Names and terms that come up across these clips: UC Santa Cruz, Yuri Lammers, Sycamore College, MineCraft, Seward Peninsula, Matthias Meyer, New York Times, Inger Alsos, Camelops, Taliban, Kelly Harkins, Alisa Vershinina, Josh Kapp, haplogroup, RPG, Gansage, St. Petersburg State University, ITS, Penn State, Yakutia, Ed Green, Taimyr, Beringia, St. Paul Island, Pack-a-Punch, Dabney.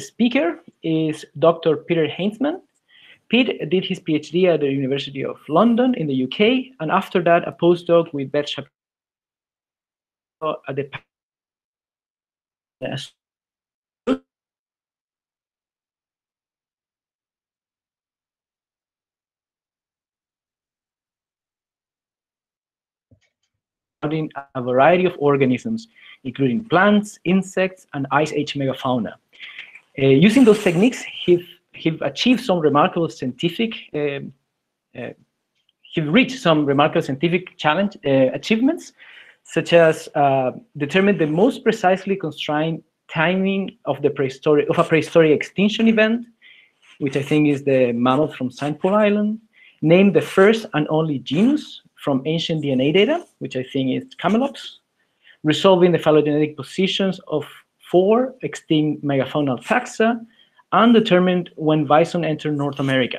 speaker is Dr. Peter Heintzman. Pete did his PhD at the University of London in the UK, and after that, a postdoc with Beth Shapiro at the in a variety of organisms, including plants, insects, and Ice Age megafauna. Using those techniques, he achieved some remarkable scientific. He reached some remarkable scientific challenge achievements, such as determine the most precisely constrained timing of the prehistoric extinction event, which I think is the mammoth from St. Paul Island. Name the first and only genus from ancient DNA data, which I think is Camelops. Resolving the phylogenetic positions of 4 extinct megafaunal taxa, and determined when bison entered North America.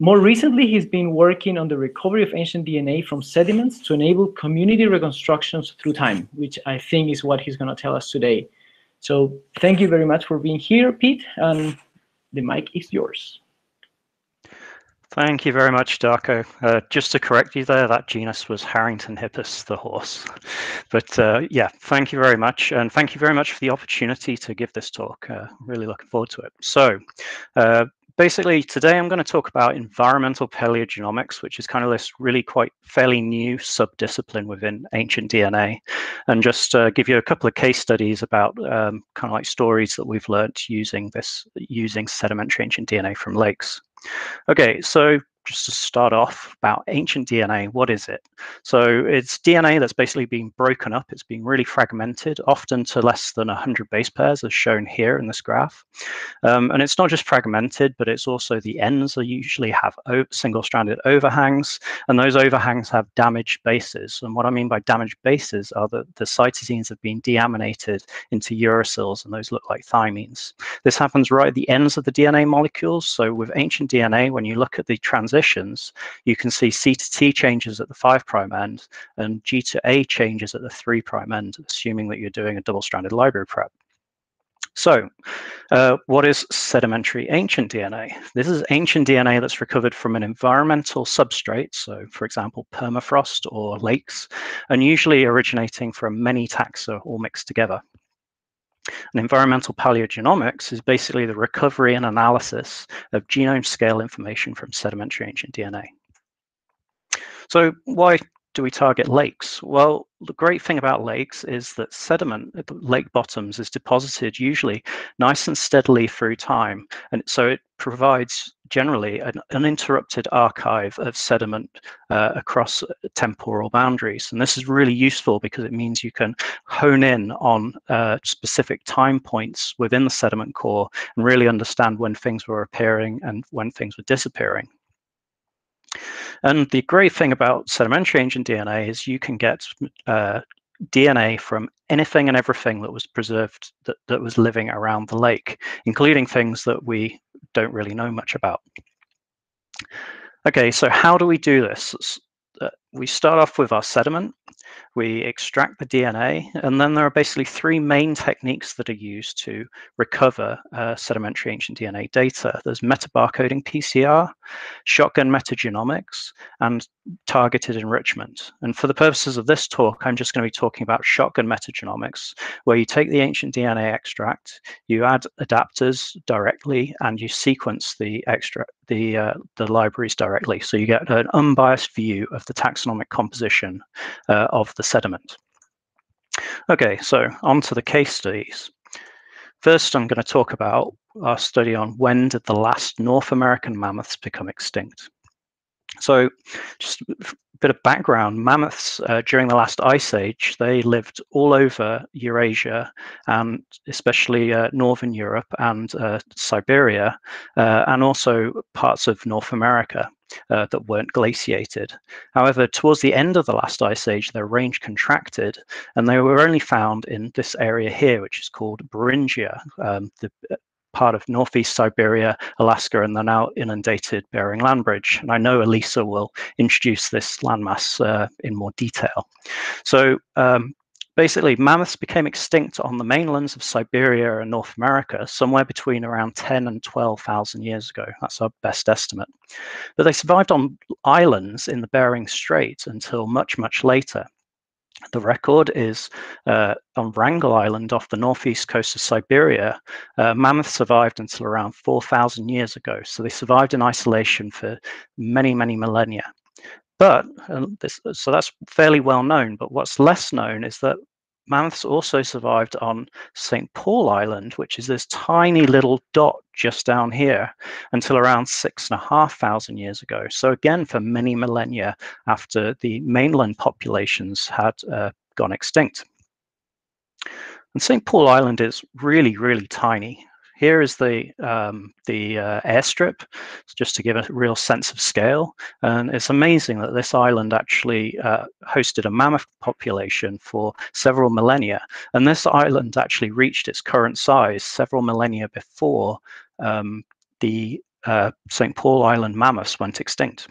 More recently, he's been working on the recovery of ancient DNA from sediments to enable community reconstructions through time, which I think is what he's going to tell us today. So thank you very much for being here, Pete, and the mic is yours. Thank you very much, Darko. Just to correct you there, that genus was Harringtonhippus, the horse. But yeah, thank you very much. And thank you very much for the opportunity to give this talk. Really looking forward to it. So basically, today I'm going to talk about environmental paleogenomics, which is kind of this really fairly new subdiscipline within ancient DNA, and just give you a couple of case studies about kind of like stories that we've learned using sedimentary ancient DNA from lakes. Okay, so just to start off about ancient DNA, what is it? So it's DNA that's basically been broken up. It's been really fragmented, often to less than 100 base pairs, as shown here in this graph. And it's not just fragmented, but it's also the ends that usually have single-stranded overhangs, and those overhangs have damaged bases. And what I mean by damaged bases are that the cytosines have been deaminated into uracils, and those look like thymines. This happens right at the ends of the DNA molecules. So with ancient DNA, when you look at the transitions, you can see C to T changes at the 5' end and G to A changes at the 3' end, assuming that you're doing a double-stranded library prep. So what is sedimentary ancient DNA? This is ancient DNA that's recovered from an environmental substrate, so for example, permafrost or lakes, and usually originating from many taxa all mixed together. And environmental paleogenomics is basically the recovery and analysis of genome-scale information from sedimentary ancient DNA. So why do we target lakes? Well, the great thing about lakes is that sediment at the lake bottoms is deposited usually nice and steadily through time, and so it provides generally an uninterrupted archive of sediment across temporal boundaries. And this is really useful because it means you can hone in on specific time points within the sediment core and really understand when things were appearing and when things were disappearing. And the great thing about sedimentary ancient DNA is you can get DNA from anything and everything that was preserved, that was living around the lake, including things that we don't really know much about. Okay, so how do we do this? We start off with our sediment, we extract the DNA, and then there are basically 3 main techniques that are used to recover sedimentary ancient DNA data. There's metabarcoding PCR, shotgun metagenomics, and targeted enrichment. And for the purposes of this talk, I'm just going to be talking about shotgun metagenomics, where you take the ancient DNA extract, you add adapters directly, and you sequence the libraries directly. So you get an unbiased view of the taxonomic composition of the sediment. Okay, so on to the case studies. First, I'm going to talk about our study on when did the last North American mammoths become extinct. So just a bit of background, mammoths during the last ice age, they lived all over Eurasia, especially Northern Europe and Siberia, and also parts of North America that weren't glaciated. However, towards the end of the last ice age, their range contracted, and they were only found in this area here, which is called Beringia, the part of northeast Siberia, Alaska, and the now inundated Bering Land Bridge. And I know Alisa will introduce this landmass in more detail. So Basically, mammoths became extinct on the mainlands of Siberia and North America somewhere between around 10 and 12,000 years ago. That's our best estimate. But they survived on islands in the Bering Strait until much, much later. The record is on Wrangel Island off the northeast coast of Siberia. Mammoths survived until around 4,000 years ago. So they survived in isolation for many, many millennia. But, so that's fairly well known, but what's less known is that mammoths also survived on St. Paul Island, which is this tiny little dot just down here, until around 6,500 years ago. So again, for many millennia after the mainland populations had gone extinct. And St. Paul Island is really, really tiny. Here is the airstrip, just to give a real sense of scale. And it's amazing that this island actually hosted a mammoth population for several millennia. And this island actually reached its current size several millennia before the St. Paul Island mammoths went extinct.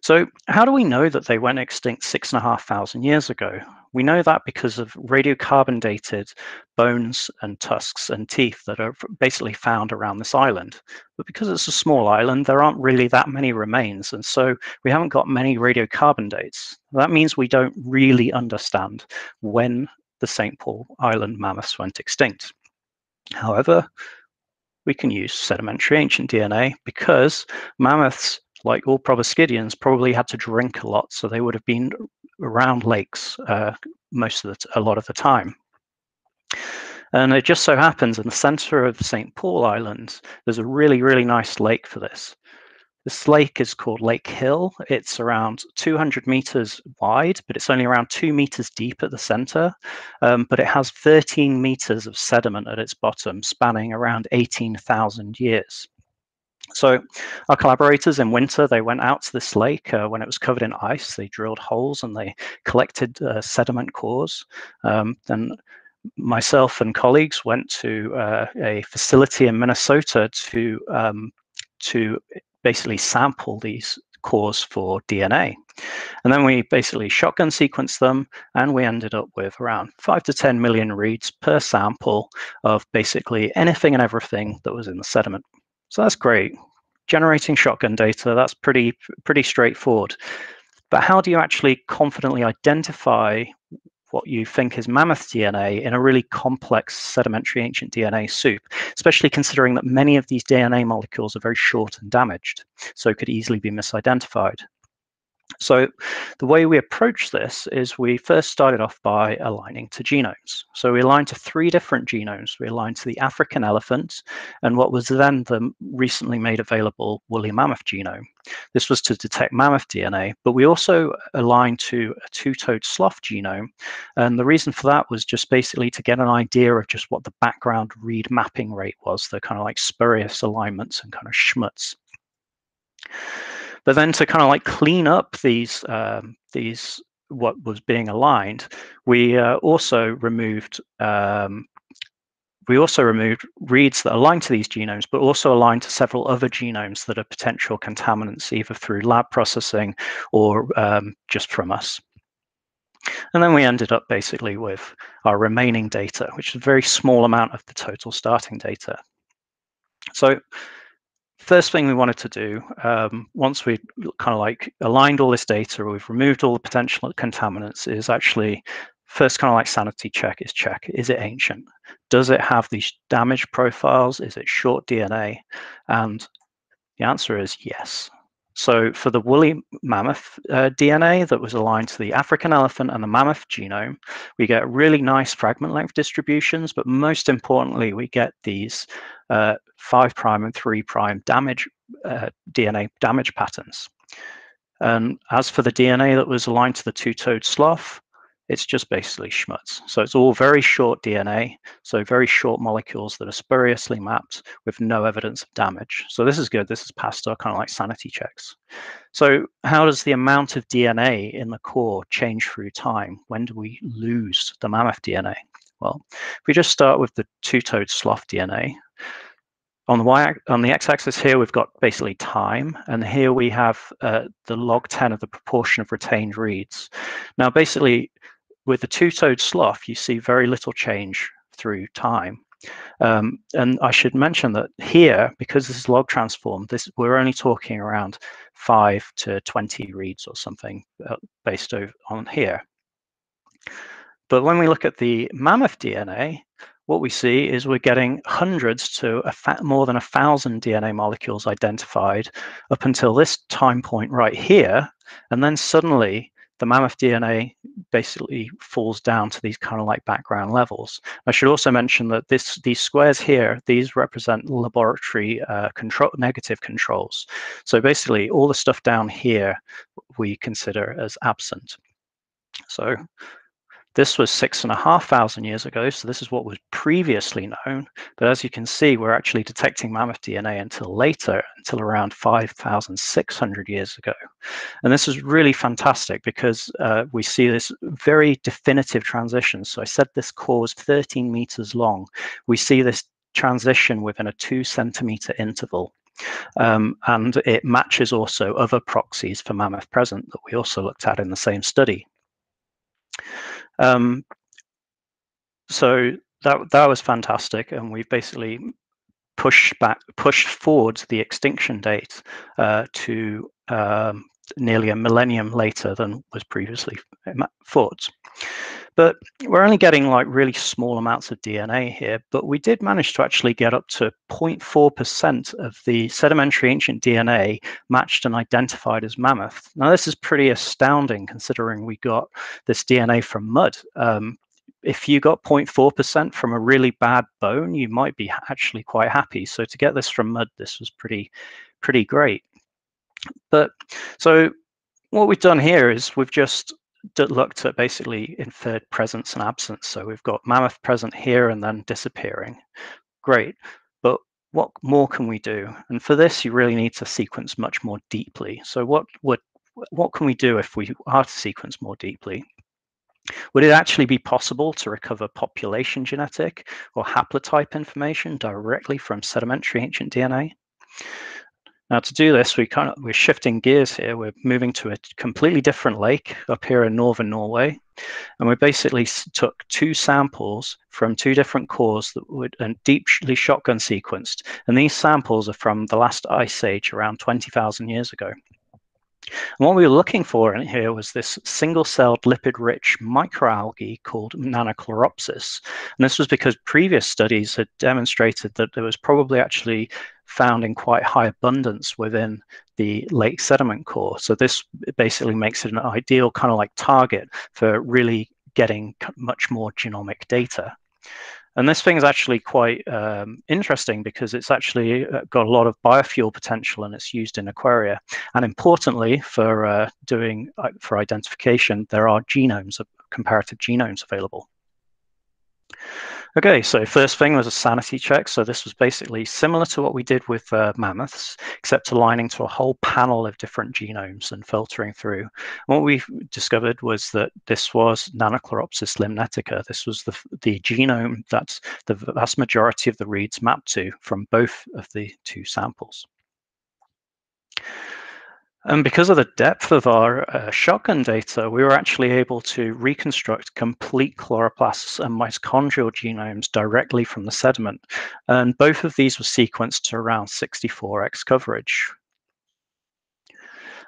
So how do we know that they went extinct 6,500 years ago? We know that because of radiocarbon dated bones and tusks and teeth that are basically found around this island. But because it's a small island, there aren't really that many remains. And so we haven't got many radiocarbon dates. That means we don't really understand when the St. Paul Island mammoths went extinct. However, we can use sedimentary ancient DNA because mammoths, like all proboscideans, probably had to drink a lot, so they would have been around lakes a lot of the time. And it just so happens in the center of St. Paul Island, there's a really, really nice lake for this. This lake is called Lake Hill. It's around 200 meters wide, but it's only around 2 meters deep at the center. But it has 13 meters of sediment at its bottom, spanning around 18,000 years. So our collaborators in winter, they went out to this lake when it was covered in ice. They drilled holes and they collected sediment cores. And myself and colleagues went to a facility in Minnesota to basically sample these cores for DNA. And then we basically shotgun sequenced them, and we ended up with around 5 to 10 million reads per sample of basically anything and everything that was in the sediment. So that's great. Generating shotgun data, that's pretty straightforward. But how do you actually confidently identify what you think is mammoth DNA in a really complex sedimentary ancient DNA soup, especially considering that many of these DNA molecules are very short and damaged, so could easily be misidentified? So the way we approach this is we first started off by aligning to genomes. So we aligned to 3 different genomes. We aligned to the African elephant and what was then the recently made available woolly mammoth genome. This was to detect mammoth DNA, but we also aligned to a 2-toed sloth genome. And the reason for that was just basically to get an idea of just what the background read mapping rate was, the kind of like spurious alignments and kind of schmutz. But then to kind of like clean up these what was being aligned, we also removed reads that aligned to these genomes, but also aligned to several other genomes that are potential contaminants, either through lab processing or just from us. And then we ended up basically with our remaining data, which is a very small amount of the total starting data. So first thing we wanted to do, once we kind of like aligned all this data, we've removed all the potential contaminants, is actually first kind of like sanity check is check. Is it ancient? Does it have these damage profiles? Is it short DNA? And the answer is yes. So for the woolly mammoth DNA that was aligned to the African elephant and the mammoth genome, we get really nice fragment length distributions, but most importantly, we get these 5' and 3' damage DNA damage patterns. And as for the DNA that was aligned to the 2-toed sloth, it's just basically schmutz. So it's all very short DNA, so very short molecules that are spuriously mapped with no evidence of damage. So this is good. This is past our kind of like sanity checks. So how does the amount of DNA in the core change through time? When do we lose the mammoth DNA? Well, if we just start with the 2-toed sloth DNA, on the x-axis here, we've got basically time, and here we have the log 10 of the proportion of retained reads. Now, basically, With the two-toed sloth, you see very little change through time. And I should mention that here, because this is log transformed, we're only talking around 5 to 20 reads or something based on here. But when we look at the mammoth DNA, what we see is we're getting hundreds to more than 1,000 DNA molecules identified up until this time point right here. And then suddenly the mammoth DNA basically falls down to these kind of like background levels. I should also mention that these squares here, these represent laboratory negative controls. So basically all the stuff down here we consider as absent. So this was 6,500 years ago. So this is what was previously known. But as you can see, we're actually detecting mammoth DNA until later, until around 5,600 years ago. And this is really fantastic because we see this very definitive transition. So I said this core is 13 meters long. We see this transition within a 2 centimeter interval. And it matches also other proxies for mammoth present that we also looked at in the same study. So that was fantastic, and we've basically pushed forward the extinction date to nearly a millennium later than was previously thought. But we're only getting like really small amounts of DNA here, but we did manage to actually get up to 0.4% of the sedimentary ancient DNA matched and identified as mammoth. Now, this is pretty astounding considering we got this DNA from mud. If you got 0.4% from a really bad bone, you might be actually quite happy. So to get this from mud, this was pretty great. But so what we've done here is we've just looked at basically inferred presence and absence. So we've got mammoth present here and then disappearing. Great. But what more can we do? And for this, you really need to sequence much more deeply. So what can we do if we are to sequence more deeply? Would it actually be possible to recover population genetic or haplotype information directly from sedimentary ancient DNA? Now, to do this, we're shifting gears here. We're moving to a completely different lake up here in northern Norway, and we basically took 2 samples from 2 different cores that and deeply shotgun sequenced. And these samples are from the last ice age, around 20,000 years ago. And what we were looking for in here was this single-celled lipid-rich microalgae called Nannochloropsis. And this was because previous studies had demonstrated that there was probably actually found in quite high abundance within the lake sediment core. So this basically makes it an ideal kind of like target for really getting much more genomic data. And this thing is actually quite interesting because it's actually got a lot of biofuel potential, and it's used in aquaria. And importantly, for identification, there are genomes, comparative genomes available. Okay, so first thing was a sanity check. So this was basically similar to what we did with mammoths, except aligning to a whole panel of different genomes and filtering through. And what we discovered was that this was Nannochloropsis limnetica. This was the genome that the vast majority of the reads mapped to from both of the 2 samples. And because of the depth of our shotgun data, we were actually able to reconstruct complete chloroplasts and mitochondrial genomes directly from the sediment. And both of these were sequenced to around 64x coverage.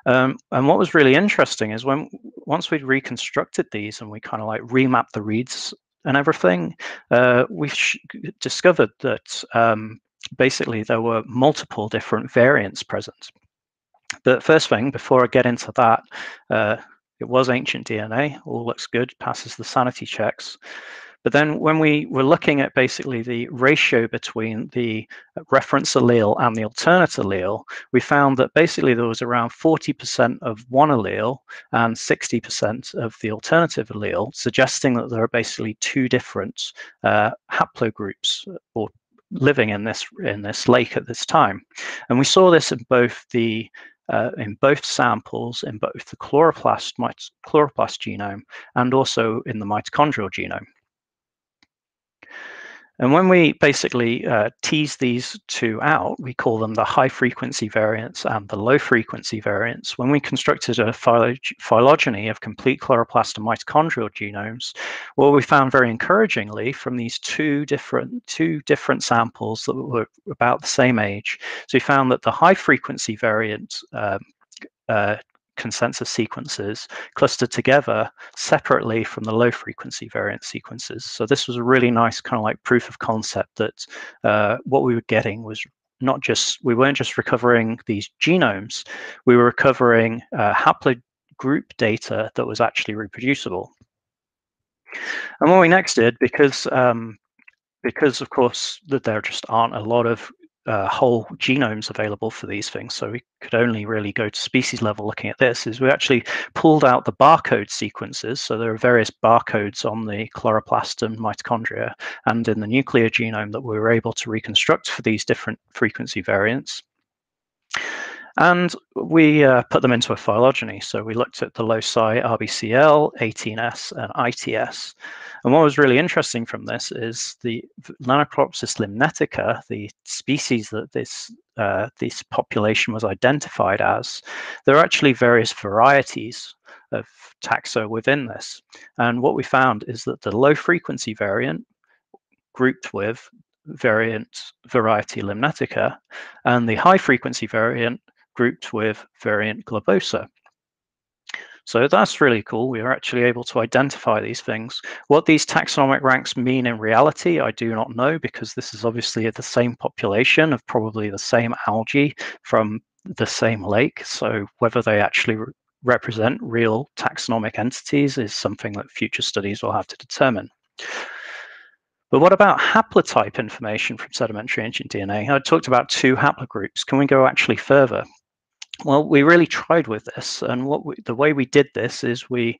And what was really interesting is once we'd reconstructed these and we kind of like remapped the reads and everything, we discovered that basically there were multiple different variants present. But first thing, before I get into that, it was ancient DNA, all looks good, passes the sanity checks. But then when we were looking at basically the ratio between the reference allele and the alternate allele, we found that basically there was around 40% of one allele and 60% of the alternative allele, suggesting that there are basically 2 different haplogroups or living in this lake at this time. And we saw this in both the in both samples, in both the chloroplast genome and also in the mitochondrial genome. And when we basically tease these two out, we call them the high frequency variants and the low frequency variants. When we constructed a phylogeny of complete chloroplast and mitochondrial genomes, what we found very encouragingly from these two different samples that were about the same age, so we found that the high frequency variant consensus sequences clustered together separately from the low frequency variant sequences. So this was a really nice kind of like proof of concept that what we were getting was not just, we weren't just recovering these genomes, we were recovering haplogroup data that was actually reproducible. And what we next did, because of course that there just aren't a lot of whole genomes available for these things, so we could only really go to species level looking at this, is we actually pulled out the barcode sequences. So there are various barcodes on the chloroplast and mitochondria and in the nuclear genome that we were able to reconstruct for these different frequency variants. And we put them into a phylogeny. So we looked at the loci RBCL, 18S, and ITS. And what was really interesting from this is the Nannochloropsis limnetica, the species that this population was identified as, there are actually various varieties of taxa within this. And what we found is that the low frequency variant grouped with variant variety limnetica and the high frequency variant grouped with variant globosa. So that's really cool. We are actually able to identify these things. What these taxonomic ranks mean in reality, I do not know, because this is obviously the same population of probably the same algae from the same lake. So whether they actually represent real taxonomic entities is something that future studies will have to determine. But what about haplotype information from sedimentary ancient DNA? I talked about two haplogroups. Can we go actually further? Well, we really tried with this, and the way we did this is we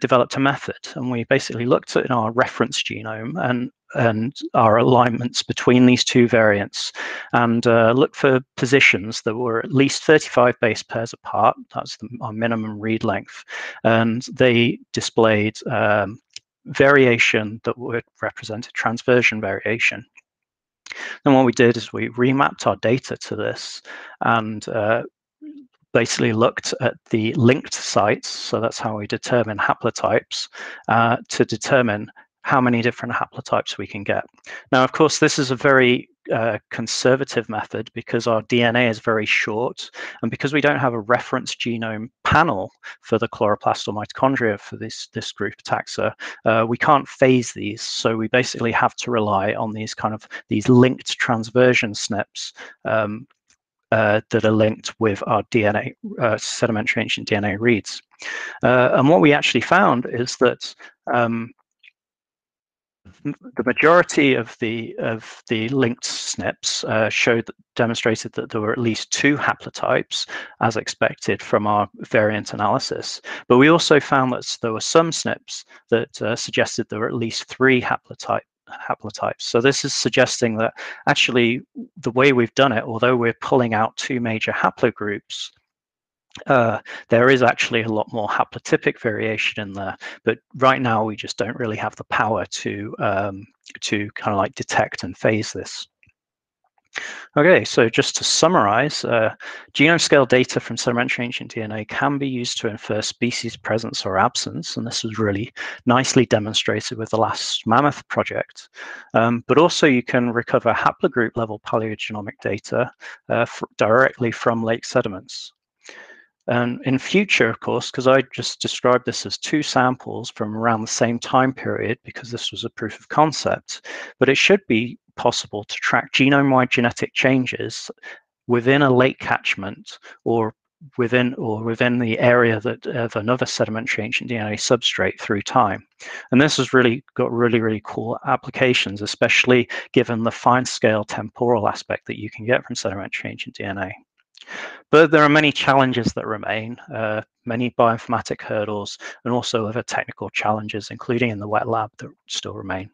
developed a method, and we basically looked at our reference genome and our alignments between these two variants and looked for positions that were at least 35 base pairs apart. That's our minimum read length, and they displayed variation that would represent a transversion variation. Then what we did is we remapped our data to this and basically looked at the linked sites, so that's how we determine haplotypes, to determine how many different haplotypes we can get. Now, of course, this is a very conservative method because our DNA is very short, and because we don't have a reference genome panel for the chloroplast or mitochondria for this group of taxa, we can't phase these, so we basically have to rely on these linked transversion SNPs that are linked with our DNA sedimentary ancient DNA reads. And what we actually found is that the majority of the linked SNPs demonstrated that there were at least two haplotypes, as expected from our variant analysis. But we also found that there were some SNPs that suggested there were at least three haplotypes. So this is suggesting that actually the way we've done it, although we're pulling out two major haplogroups, there is actually a lot more haplotypic variation in there, but right now we just don't really have the power to kind of like detect and phase this. Okay, so just to summarize, genome scale data from sedimentary ancient DNA can be used to infer species presence or absence, and this was really nicely demonstrated with the last mammoth project. But also you can recover haplogroup level paleogenomic data directly from lake sediments. And in future, of course, because I just described this as two samples from around the same time period because this was a proof of concept, but it should be possible to track genome-wide genetic changes within a lake catchment or within the area of another sedimentary ancient DNA substrate through time. And this has really got really cool applications, especially given the fine scale temporal aspect that you can get from sedimentary ancient DNA. But there are many challenges that remain, many bioinformatic hurdles, and also other technical challenges, including in the wet lab, that still remain.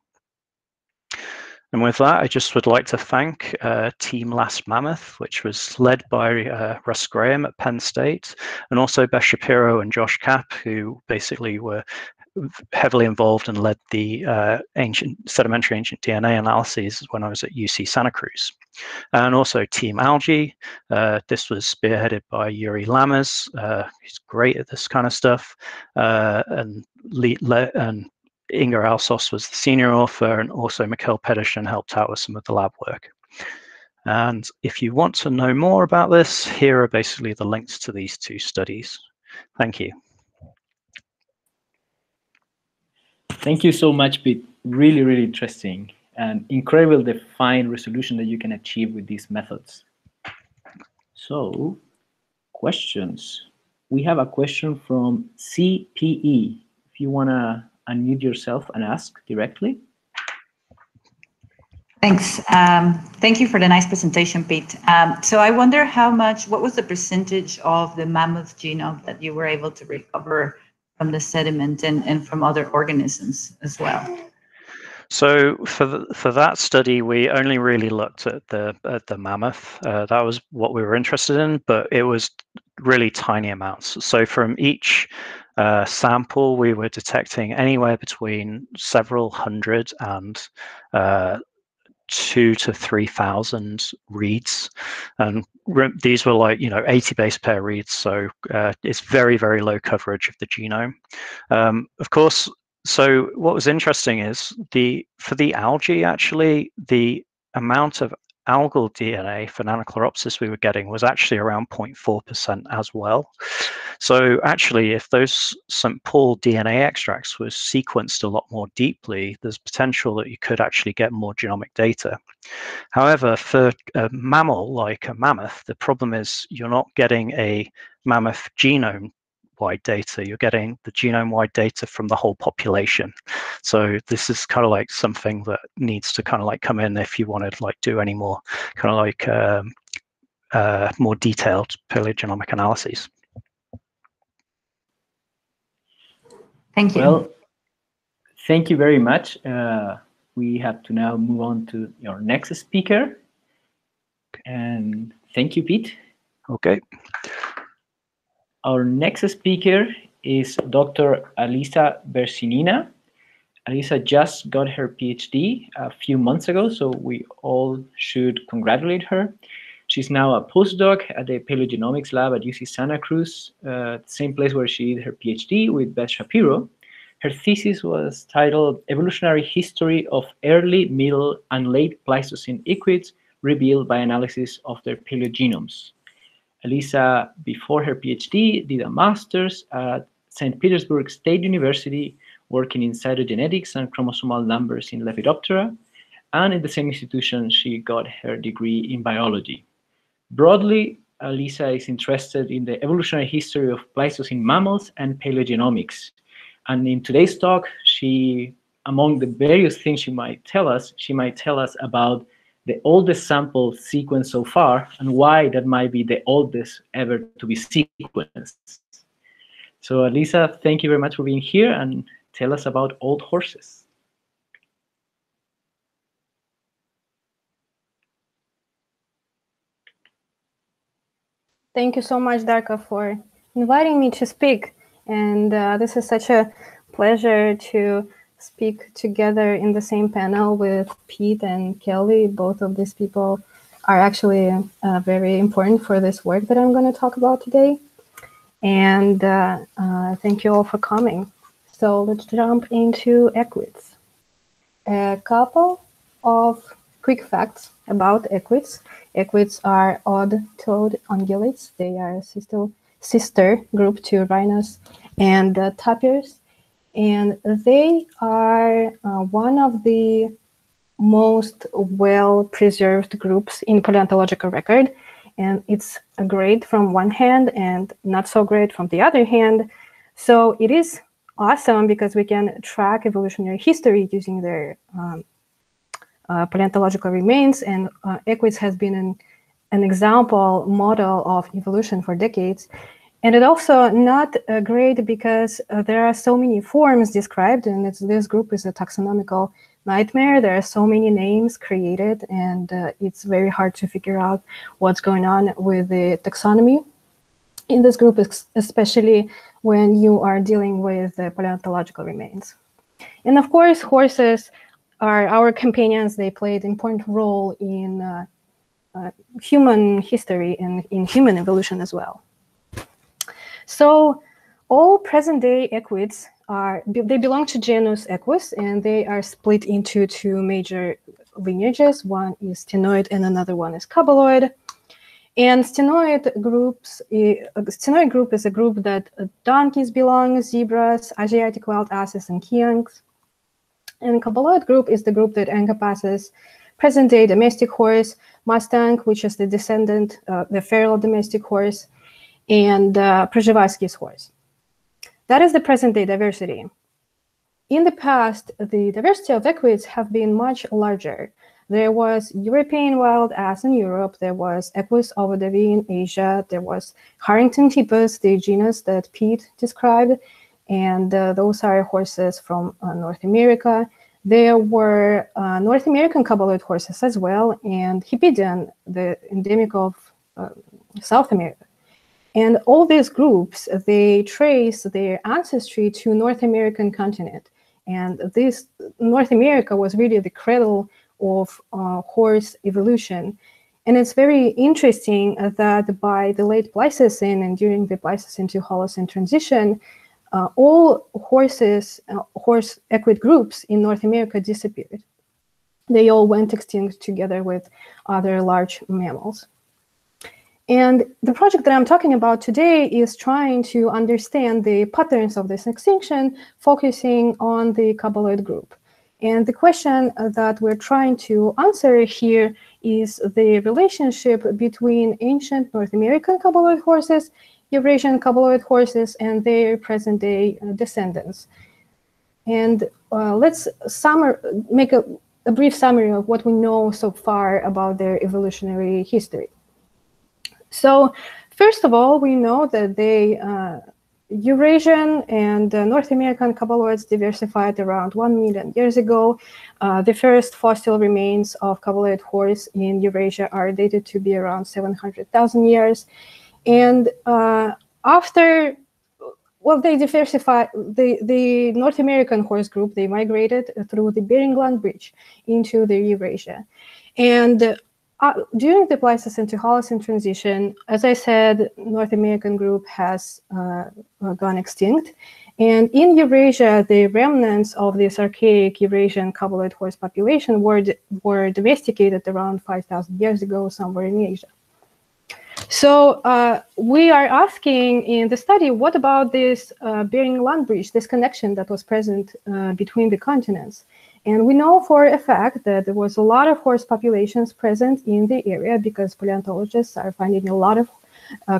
And with that, I just would like to thank Team Last Mammoth, which was led by Russ Graham at Penn State, and also Beth Shapiro and Josh Kapp, who basically were heavily involved and led the sedimentary ancient DNA analyses when I was at UC Santa Cruz. And also Team Algae. This was spearheaded by Yuri Lammers. He's great at this kind of stuff. And Inger Alsos was the senior author, and also Mikkel Pedersen helped out with some of the lab work. And if you want to know more about this, here are basically the links to these two studies. Thank you. Thank you so much, Pete. Really, really interesting and incredible the fine resolution that you can achieve with these methods. So, questions. We have a question from CPE. If you want to unmute yourself and ask directly. Thanks. Thank you for the nice presentation, Pete. So I wonder how much, what was the percentage of the mammoth genome that you were able to recover from the sediment and from other organisms as well? So for that study, we only really looked at the mammoth. That was what we were interested in, but it was really tiny amounts. So from each sample, we were detecting anywhere between several hundred and 2,000 to 3,000 reads, and these were like 80 base pair reads, so it's very, very low coverage of the genome, of course. So what was interesting is for the algae, actually the amount of algal DNA for Nannochloropsis we were getting was actually around 0.4% as well. So actually, if those St. Paul DNA extracts were sequenced a lot more deeply, there's potential that you could actually get more genomic data. However, for a mammal like a mammoth, the problem is you're not getting a mammoth genome-wide data. You're getting the genome-wide data from the whole population. So this is kind of like something that needs to kind of like come in if you want to like do any more kind of like more detailed paleogenomic analyses. Thank you. Well, thank you very much. We have to now move on to your next speaker. And thank you, Pete. Okay. Our next speaker is Dr. Alisa Vershinina. Alisa just got her PhD a few months ago, so we all should congratulate her. She's now a postdoc at the Paleogenomics Lab at UC Santa Cruz, the same place where she did her PhD with Beth Shapiro. Her thesis was titled Evolutionary History of Early, Middle, and Late Pleistocene Equids Revealed by Analysis of Their Paleogenomes. Alisa, before her PhD, did a master's at St. Petersburg State University, working in cytogenetics and chromosomal numbers in Lepidoptera. And in the same institution, she got her degree in biology. Broadly, Alisa is interested in the evolutionary history of Pleistocene mammals and paleogenomics. And in today's talk, she, among the various things she might tell us about the oldest sample sequenced so far and why that might be the oldest ever to be sequenced. So Alisa, thank you very much for being here, and tell us about old horses. Thank you so much, Darko, for inviting me to speak. And this is such a pleasure to speak together in the same panel with Pete and Kelly. Both of these people are actually very important for this work that I'm going to talk about today. And thank you all for coming. So let's jump into equids. A couple of quick facts about equids. Equids are odd-toed ungulates. They are a sister group to rhinos and tapirs. And they are one of the most well-preserved groups in paleontological record. And it's great from one hand and not so great from the other hand. So it is awesome because we can track evolutionary history using their paleontological remains, and equids has been an example model of evolution for decades. And it's also not great because there are so many forms described, and this group is a taxonomical nightmare. There are so many names created, and it's very hard to figure out what's going on with the taxonomy. in this group, especially when you are dealing with paleontological remains. And of course, horses are our companions. They played an important role in human history and in human evolution as well. So all present-day equids they belong to genus Equus, and they are split into two major lineages. One is Ctenoid and another one is Coboloid. And Ctenoid group is a group that donkeys belong, zebras, Asiatic wild asses, and kiangs. And Coboloid group is the group that encompasses present-day domestic horse, mustang, which is the descendant, the feral domestic horse, and Przewalski's horse. That is the present-day diversity. In the past, the diversity of equids have been much larger. There was European wild ass in Europe, there was Equus ovodovi in Asia, there was Harringtonhippus, the genus that Pete described, and those are horses from North America. There were North American coboloid horses as well, and Hippidion, the endemic of South America. And all these groups, they trace their ancestry to North American continent. And this North America was really the cradle of horse evolution. And it's very interesting that by the late Pleistocene and during the Pleistocene to Holocene transition, all horse equid groups in North America disappeared. They all went extinct together with other large mammals. And the project that I'm talking about today is trying to understand the patterns of this extinction, focusing on the coboloid group. And the question that we're trying to answer here is the relationship between ancient North American coboloid horses, Eurasian coboloid horses, and their present-day descendants. And let's make a brief summary of what we know so far about their evolutionary history. So, first of all, we know that the Eurasian and North American coboloids diversified around 1 million years ago. The first fossil remains of coboloid horse in Eurasia are dated to be around 700,000 years. And after, well, they diversified, the North American horse group, they migrated through the Bering Bridge into the Eurasia. And during the Pleistocene to Holocene transition, as I said, North American group has gone extinct. And in Eurasia, the remnants of this archaic Eurasian coboloid horse population were domesticated around 5,000 years ago, somewhere in Asia. So we are asking in the study, what about this Bering land bridge, this connection that was present between the continents? And we know for a fact that there was a lot of horse populations present in the area because paleontologists are finding a lot of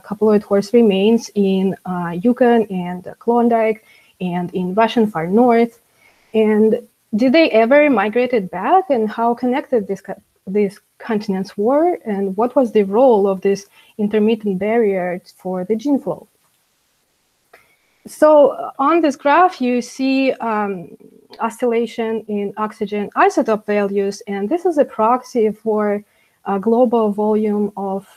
coboloid horse remains in Yukon and Klondike and in Russian Far North. And did they ever migrate back, and how connected these continents were, and what was the role of this intermittent barrier for the gene flow? So on this graph, you see oscillation in oxygen isotope values, and this is a proxy for a global volume of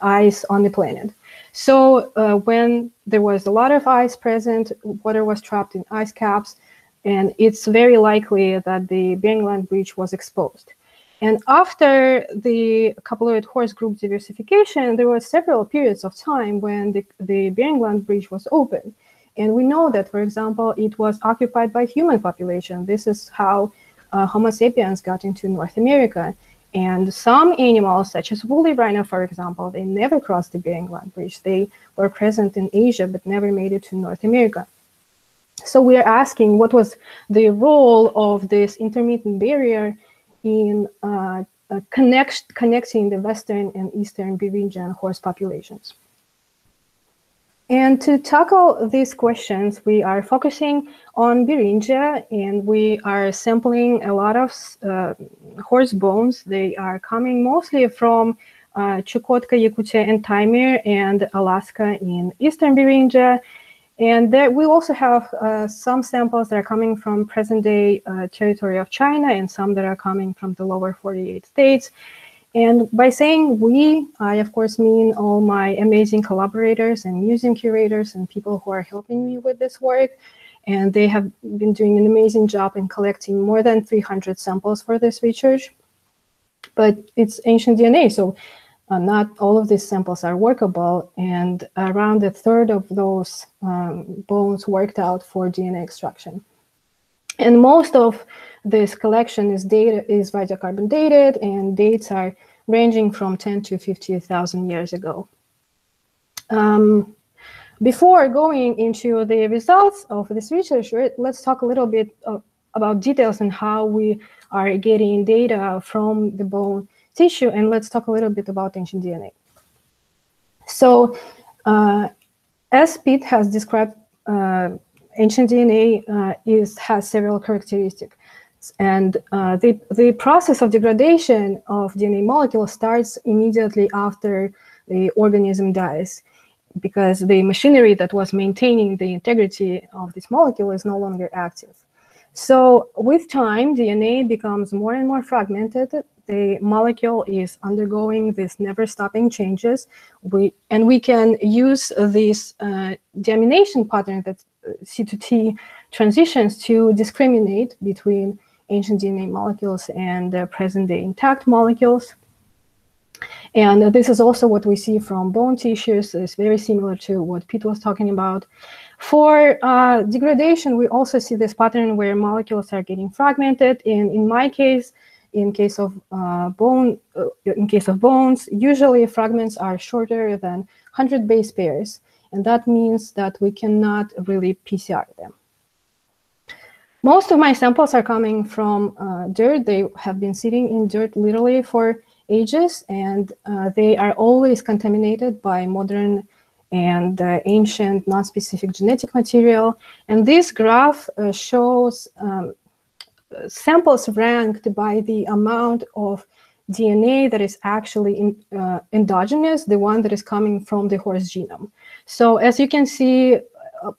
ice on the planet. So when there was a lot of ice present, water was trapped in ice caps, and it's very likely that the Bering Land Bridge was exposed. And after the coboloid horse group diversification, there were several periods of time when the Bering Land Bridge was open. And we know that, for example, it was occupied by human population. This is how Homo sapiens got into North America. And some animals, such as woolly rhino, for example, they never crossed the Bering Land Bridge. They were present in Asia, but never made it to North America. So we are asking, what was the role of this intermittent barrier in connecting the Western and Eastern Beringian horse populations? And to tackle these questions, we are focusing on Beringia, and we are sampling a lot of horse bones. They are coming mostly from Chukotka, Yakutia, and Taimyr, and Alaska in Eastern Beringia. And there we also have some samples that are coming from present-day territory of China, and some that are coming from the lower 48 states. And by saying we, I of course mean all my amazing collaborators and museum curators and people who are helping me with this work. And they have been doing an amazing job in collecting more than 300 samples for this research. But it's ancient DNA, so not all of these samples are workable. And around a third of those bones worked out for DNA extraction. And most of this collection is radiocarbon dated, and dates are ranging from 10 to 50,000 years ago. Before going into the results of this research, let's talk a little bit about details and how we are getting data from the bone tissue, and let's talk a little bit about ancient DNA. So, as Pete has described, ancient DNA has several characteristics, and the process of degradation of DNA molecules starts immediately after the organism dies, because the machinery that was maintaining the integrity of this molecule is no longer active. So with time, DNA becomes more and more fragmented. The molecule is undergoing these never-stopping changes. And we can use this deamination pattern, that C2T transitions, to discriminate between ancient DNA molecules and present-day intact molecules. And this is also what we see from bone tissues. It's very similar to what Pete was talking about. For degradation, we also see this pattern where molecules are getting fragmented. And in my case, in case of bones, usually fragments are shorter than 100 base pairs. And that means that we cannot really PCR them. Most of my samples are coming from dirt. They have been sitting in dirt literally for ages, and they are always contaminated by modern and ancient non-specific genetic material. And this graph shows samples ranked by the amount of DNA that is actually endogenous, the one that is coming from the horse genome. So as you can see,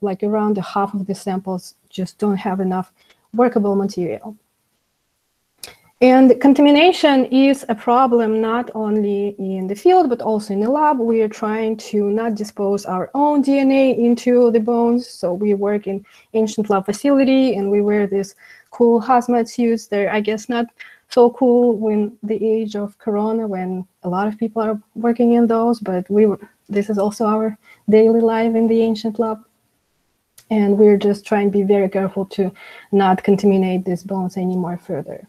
like around half of the samples just don't have enough workable material. And contamination is a problem not only in the field, but also in the lab. We are trying to not dispose our own DNA into the bones. So we work in ancient lab facility, and we wear these cool hazmat suits. They're, I guess, not so cool when the age of Corona, when a lot of people are working in those, but this is also our daily life in the ancient lab. And we're just trying to be very careful to not contaminate these bones anymore further.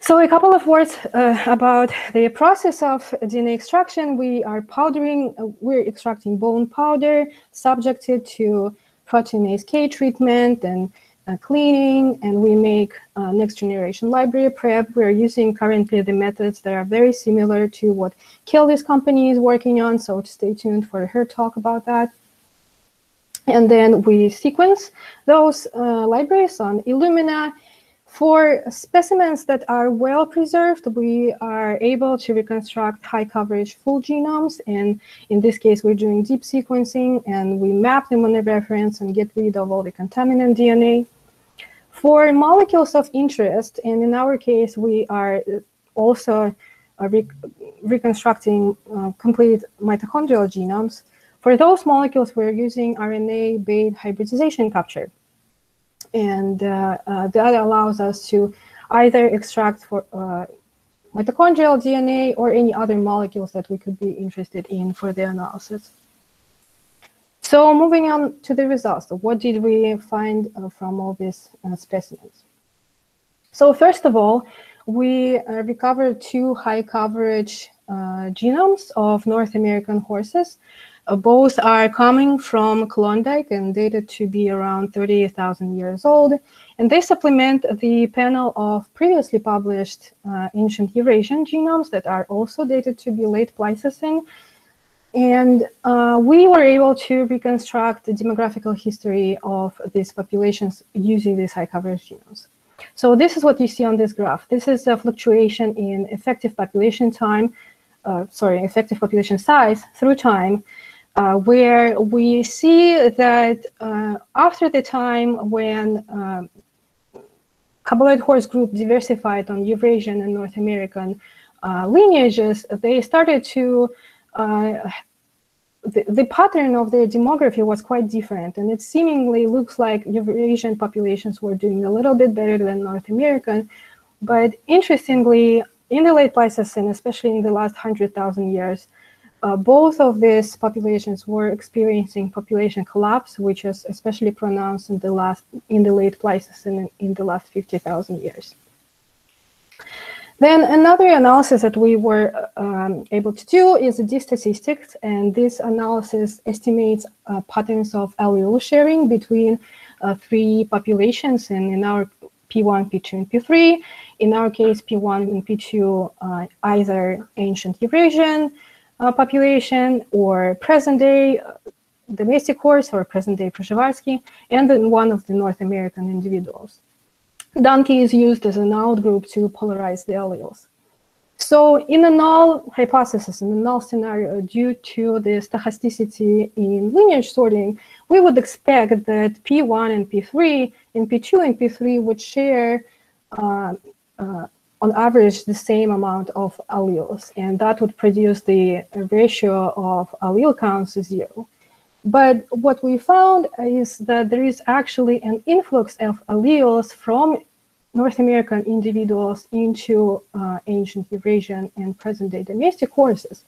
So a couple of words about the process of DNA extraction. We're extracting bone powder, subjected to proteinase K treatment and cleaning, and we make next generation library prep. We're using currently the methods that are very similar to what Kelly's company is working on, so stay tuned for her talk about that. And then we sequence those libraries on Illumina. For specimens that are well preserved, we are able to reconstruct high coverage full genomes. And in this case, we're doing deep sequencing, and we map them on a reference and get rid of all the contaminant DNA. For molecules of interest, and in our case, we are also reconstructing complete mitochondrial genomes. For those molecules, we're using RNA-based hybridization capture. And that allows us to either extract for mitochondrial DNA or any other molecules that we could be interested in for the analysis. So moving on to the results. So what did we find from all these specimens? So first of all, we recovered two high coverage genomes of North American horses. Both are coming from Klondike and dated to be around 30,000 years old. And they supplement the panel of previously published ancient Eurasian genomes that are also dated to be late Pleistocene. And we were able to reconstruct the demographical history of these populations using these high coverage genomes. So this is what you see on this graph. This is a fluctuation in effective population time, effective population size through time, where we see that after the time when Kabeloid horse group diversified on Eurasian and North American lineages, they started to, the pattern of their demography was quite different, and it seemingly looks like Eurasian populations were doing a little bit better than North American. But interestingly, in the late Pleistocene, especially in the last 100,000 years, both of these populations were experiencing population collapse, which is especially pronounced in the late Pleistocene and in the last 50,000 years. Then another analysis that we were able to do is the D-statistics, and this analysis estimates patterns of allele sharing between three populations, and in our P1, P2, and P3. In our case, P1 and P2, either ancient Eurasian population or present-day domestic horse or present-day Przewalski, and then one of the North American individuals. Donkey is used as an outgroup to polarize the alleles. So in a null hypothesis, in a null scenario, due to the stochasticity in lineage sorting, we would expect that P1 and P3 and P2 and P3 would share on average the same amount of alleles, and that would produce the ratio of allele counts to zero. But what we found is that there is actually an influx of alleles from North American individuals into ancient Eurasian and present-day domestic horses.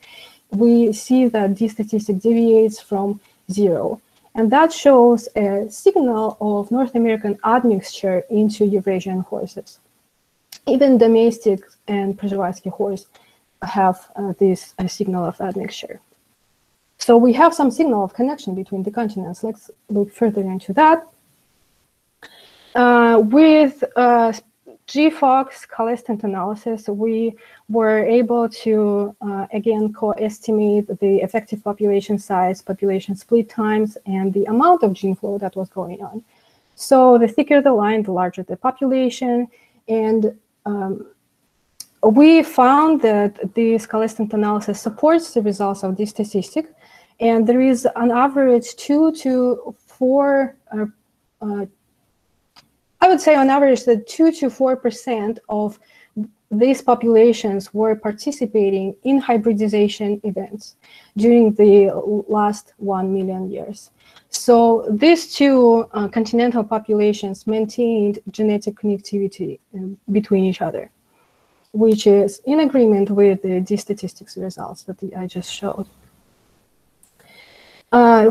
We see that this statistic deviates from zero, and that shows a signal of North American admixture into Eurasian horses. Even domestic and Przewalski horse have this signal of admixture. So we have some signal of connection between the continents. Let's look further into that. With GFOX coalescent analysis, we were able to, again, co-estimate the effective population size, population split times, and the amount of gene flow that was going on. So the thicker the line, the larger the population, and we found that this coalescent analysis supports the results of this statistic, and there is an average 2 to 4, I would say on average that 2 to 4% of these populations were participating in hybridization events during the last 1 million years. So these two continental populations maintained genetic connectivity between each other, which is in agreement with the D-statistics results that I just showed. That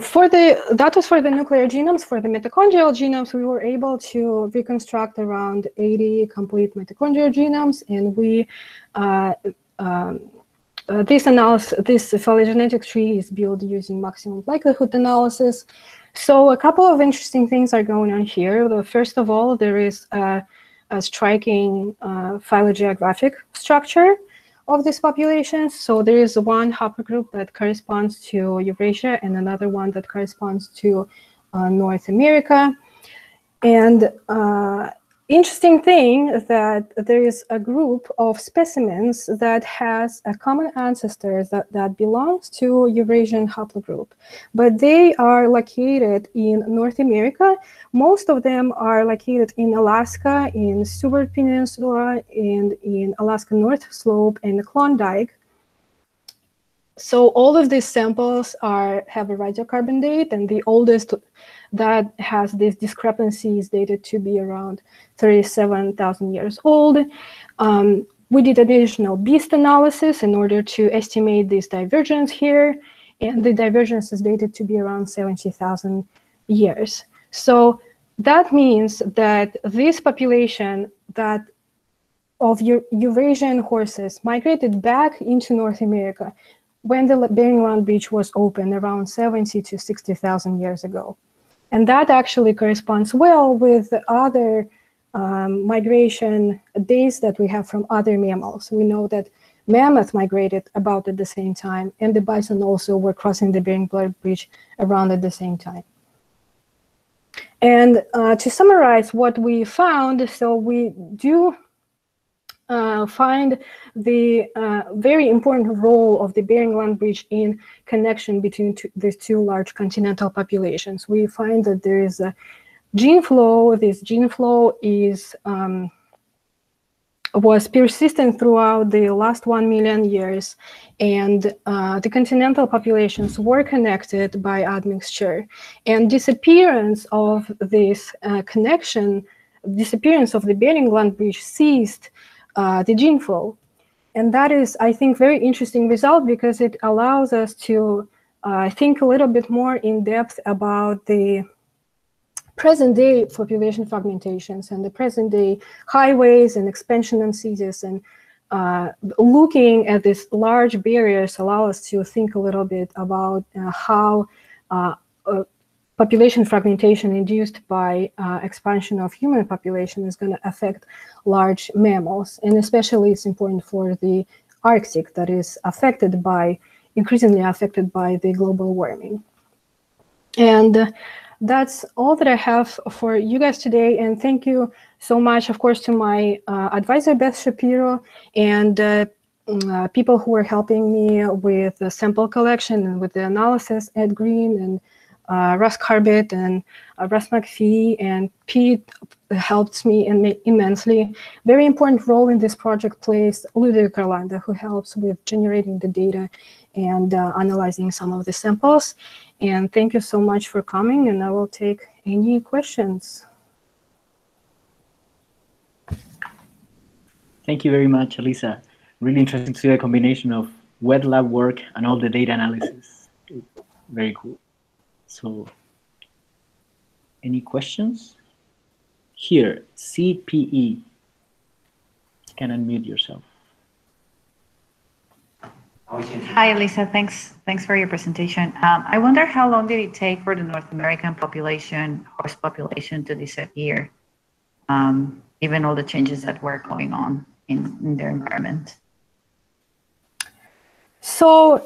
was for the nuclear genomes. For the mitochondrial genomes, we were able to reconstruct around 80 complete mitochondrial genomes, and we this phylogenetic tree is built using maximum likelihood analysis. So a couple of interesting things are going on here. First of all, there is a striking phylogeographic structure of these populations. So there is one haplogroup that corresponds to Eurasia and another one that corresponds to North America. And interesting thing is that there is a group of specimens that has a common ancestor that belongs to Eurasian haplogroup, but they are located in North America. Most of them are located in Alaska, in Seward Peninsula, and in Alaska North Slope and the Klondike. So all of these samples have a radiocarbon date, and the oldest that has this discrepancy is dated to be around 37,000 years old. We did additional BEAST analysis in order to estimate this divergence here, and the divergence is dated to be around 70,000 years. So that means that this population that of Eurasian horses migrated back into North America when the Bering Beach was open around 70 to 60,000 years ago. And that actually corresponds well with the other migration dates that we have from other mammals. We know that mammoth migrated about at the same time, and the bison also were crossing the Bering Beach around at the same time. And to summarize what we found, so we do find the very important role of the Bering Beach in connection between these two large continental populations. We find that there is a gene flow, this gene flow is was persistent throughout the last 1 million years, and the continental populations were connected by admixture. And disappearance of this connection, disappearance of the Bering land bridge ceased the gene flow. And that is, I think, very interesting result, because it allows us to think a little bit more in depth about the present day population fragmentations and the present day highways and expansion and cities, and looking at these large barriers allow us to think a little bit about how population fragmentation induced by expansion of human population is going to affect large mammals. And especially it's important for the Arctic, that is affected by, increasingly affected by, the global warming. And that's all that I have for you guys today. And thank you so much, of course, to my advisor, Beth Shapiro, and people who were helping me with the sample collection and with the analysis, Ed Green and Russ Carbett and Russ McPhee, and Pete helped me immensely. Very important role in this project plays Ludwig Erlander, who helps with generating the data and analyzing some of the samples. And thank you so much for coming, and I will take any questions. Thank you very much, Alisa. Really interesting to see the combination of wet lab work and all the data analysis. Very cool. So, any questions? Here, CPE. You can unmute yourself. Hi, Alisa. Thanks for your presentation. I wonder how long did it take for the North American population, horse population, to disappear, given all the changes that were going on in their environment? So,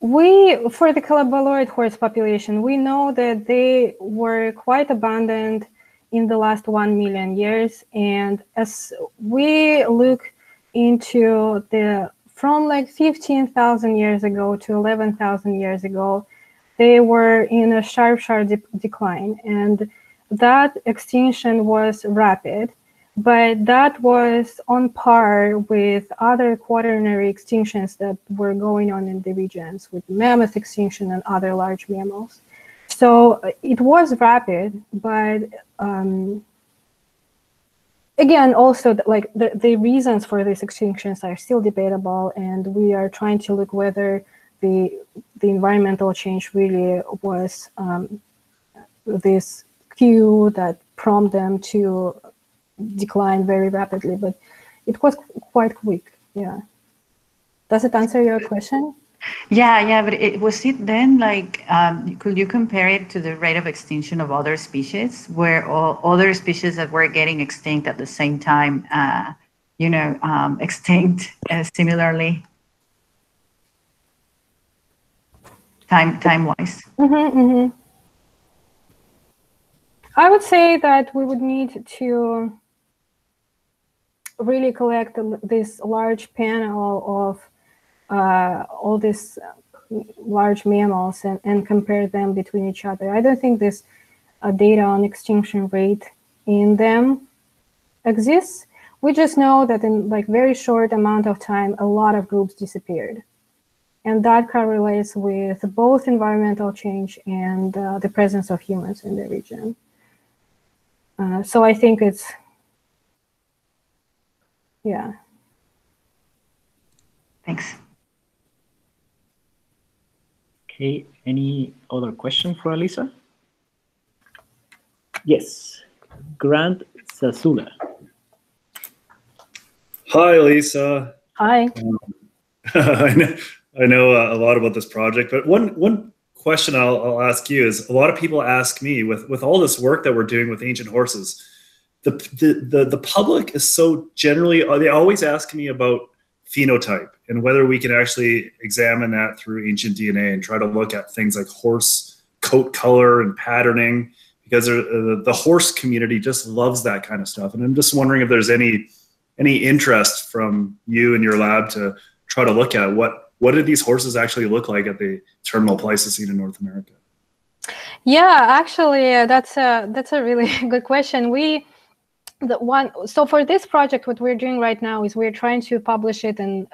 for the calabaloid horse population, we know that they were quite abundant in the last 1 million years. And as we look into the from like 15,000 years ago to 11,000 years ago, they were in a sharp decline. And that extinction was rapid, but that was on par with other quaternary extinctions that were going on in the regions, with mammoth extinction and other large mammals. So it was rapid, but again, also, like the reasons for these extinctions are still debatable, and we are trying to look whether the environmental change really was this cue that prompted them to decline very rapidly. But it was quite quick. Yeah. Does it answer your question? Yeah, but was it then like, could you compare it to the rate of extinction of other species, where all other species that were getting extinct at the same time, extinct similarly, time-wise? Mm-hmm, mm-hmm. I would say that we would need to really collect this large panel of all these large mammals and compare them between each other. I don't think this data on extinction rate in them exists. We just know that in like very short amount of time, a lot of groups disappeared. And that correlates with both environmental change and the presence of humans in the region. So I think it's, yeah. Thanks. Okay, any other question for Alisa? Yes, Grant Zazula. Hi, Alisa. Hi. I know a lot about this project, but one question I'll ask you is, a lot of people ask me, with all this work that we're doing with ancient horses, the public is so generally, they always ask me about phenotype and whether we can actually examine that through ancient DNA and try to look at things like horse coat color and patterning, because the horse community just loves that kind of stuff. And I'm just wondering if there's any interest from you and your lab to try to look at what did these horses actually look like at the terminal Pleistocene in North America? Yeah, actually, that's a really good question. So for this project, what we're doing right now is we're trying to publish it, and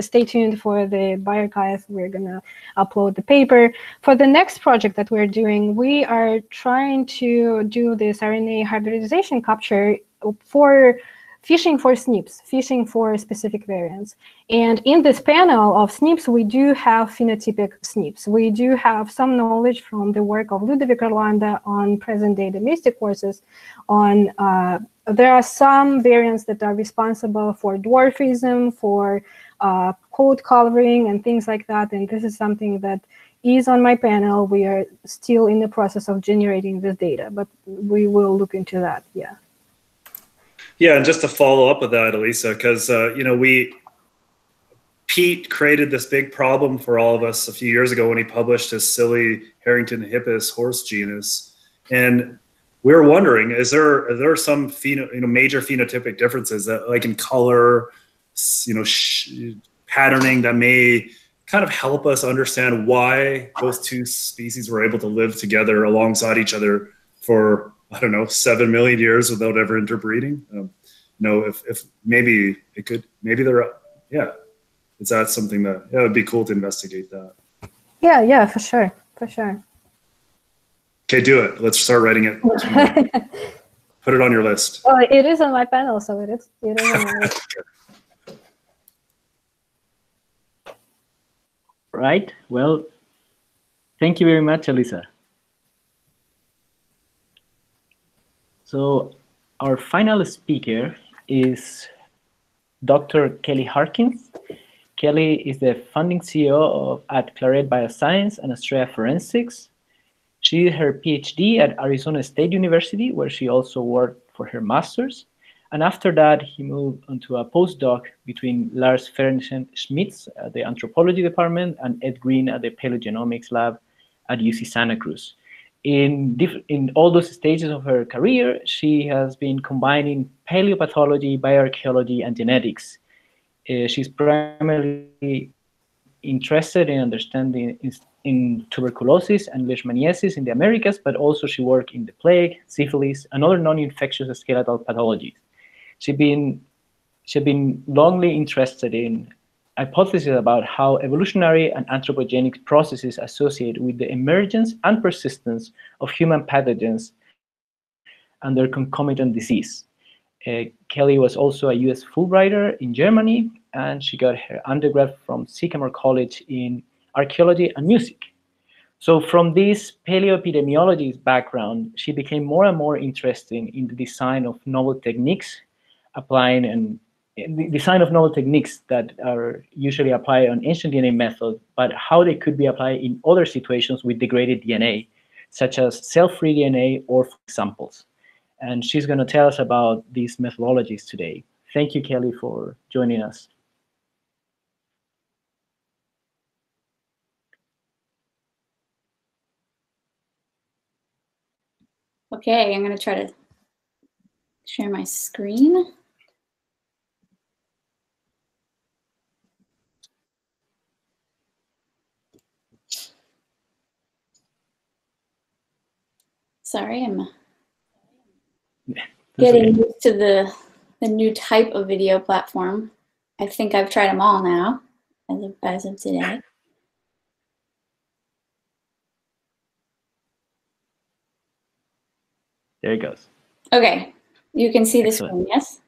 stay tuned for the bioarchive. We're gonna upload the paper. For the next project that we're doing, we are trying to do this RNA hybridization capture for fishing for SNPs, fishing for specific variants. And in this panel of SNPs, we do have phenotypic SNPs. We do have some knowledge from the work of Ludovic Erlanda on present-day domestic horses. There are some variants that are responsible for dwarfism, for coat coloring, and things like that. And this is something that is on my panel. We are still in the process of generating this data, but we will look into that, yeah. Yeah, and just to follow up with that, Alisa, because Pete created this big problem for all of us a few years ago when he published his silly Harringtonhippus horse genus, and we were wondering, are there some major phenotypic differences that, like in color, patterning, that may kind of help us understand why those two species were able to live together alongside each other for, I don't know, 7 million years without ever interbreeding. If maybe it could, maybe they're, yeah. Is that something that, yeah, it would be cool to investigate that? Yeah, for sure. Okay, do it. Let's start writing it. Put it on your list. Well, it is on my panel, so it is on my list. Right, well, thank you very much, Alisa. So our final speaker is Dr. Kelly Harkins. Kelly is the founding CEO at Claret Bioscience and Astrea Forensics. She did her PhD at Arizona State University, where she also worked for her master's. And after that, he moved onto a postdoc between Lars Ferenc-Schmitz at the anthropology department and Ed Green at the paleogenomics lab at UC Santa Cruz. In all those stages of her career, she has been combining paleopathology, bioarchaeology, and genetics. She's primarily interested in understanding in tuberculosis and leishmaniasis in the Americas, but also she worked in the plague, syphilis, and other non-infectious skeletal pathologies. She's been longly interested in hypotheses about how evolutionary and anthropogenic processes associate with the emergence and persistence of human pathogens and their concomitant disease. Kelly was also a US Fulbrighter in Germany, and she got her undergrad from Sycamore College in archaeology and music. So from this paleoepidemiologist background, she became more and more interested in the design of novel techniques that are usually applied on ancient DNA methods, but how they could be applied in other situations with degraded DNA, such as cell-free DNA or samples. And she's going to tell us about these methodologies today. Thank you, Kelly, for joining us. Okay, I'm going to try to share my screen. Sorry, I'm getting used to the new type of video platform. I think I've tried them all now as of today. There it goes. Okay, you can see the screen, yes?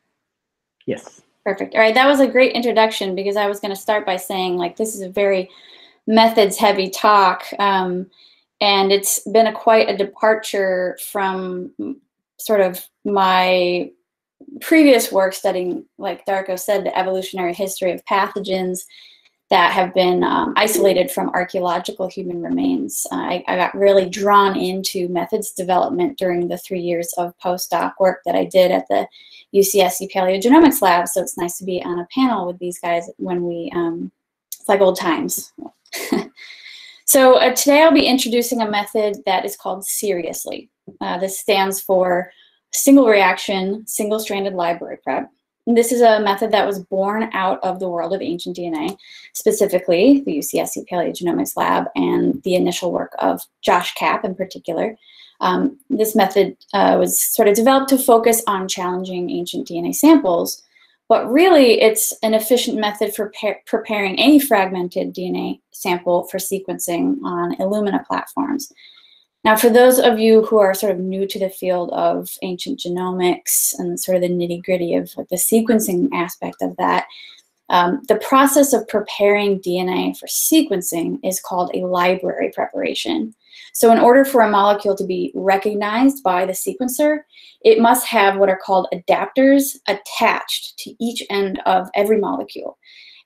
Yes. Perfect. All right, that was a great introduction, because I was going to start by saying, like, this is a very methods-heavy talk. And it's been quite a departure from sort of my previous work studying, like Darko said, the evolutionary history of pathogens that have been isolated from archaeological human remains. I got really drawn into methods development during the 3 years of postdoc work that I did at the UCSC Paleogenomics Lab. So it's nice to be on a panel with these guys when we, it's like old times. So today I'll be introducing a method that is called SRSLY. This stands for Single Reaction, Single Stranded Library Prep. This is a method that was born out of the world of ancient DNA, specifically the UCSC Paleogenomics Lab and the initial work of Josh Kapp in particular. This method was sort of developed to focus on challenging ancient DNA samples, but really it's an efficient method for preparing any fragmented DNA sample for sequencing on Illumina platforms. Now, for those of you who are sort of new to the field of ancient genomics and sort of the nitty-gritty of the sequencing aspect of that, the process of preparing DNA for sequencing is called a library preparation. So in order for a molecule to be recognized by the sequencer, it must have what are called adapters attached to each end of every molecule.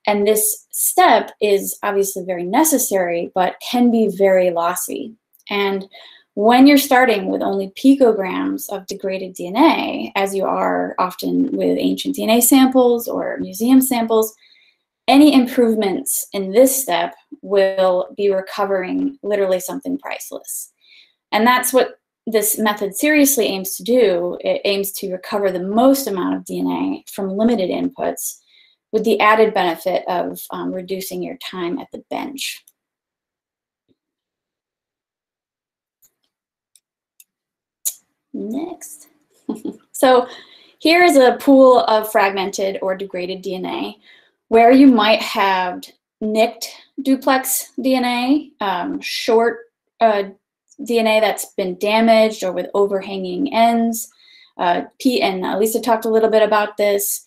And this step is obviously very necessary, but can be very lossy. And when you're starting with only picograms of degraded DNA, as you are often with ancient DNA samples or museum samples, any improvements in this step will be recovering literally something priceless. And that's what this method seriously aims to do. It aims to recover the most amount of DNA from limited inputs with the added benefit of reducing your time at the bench. Next. So here is a pool of fragmented or degraded DNA where you might have nicked duplex DNA, short DNA that's been damaged or with overhanging ends. Pete and Alisa talked a little bit about this.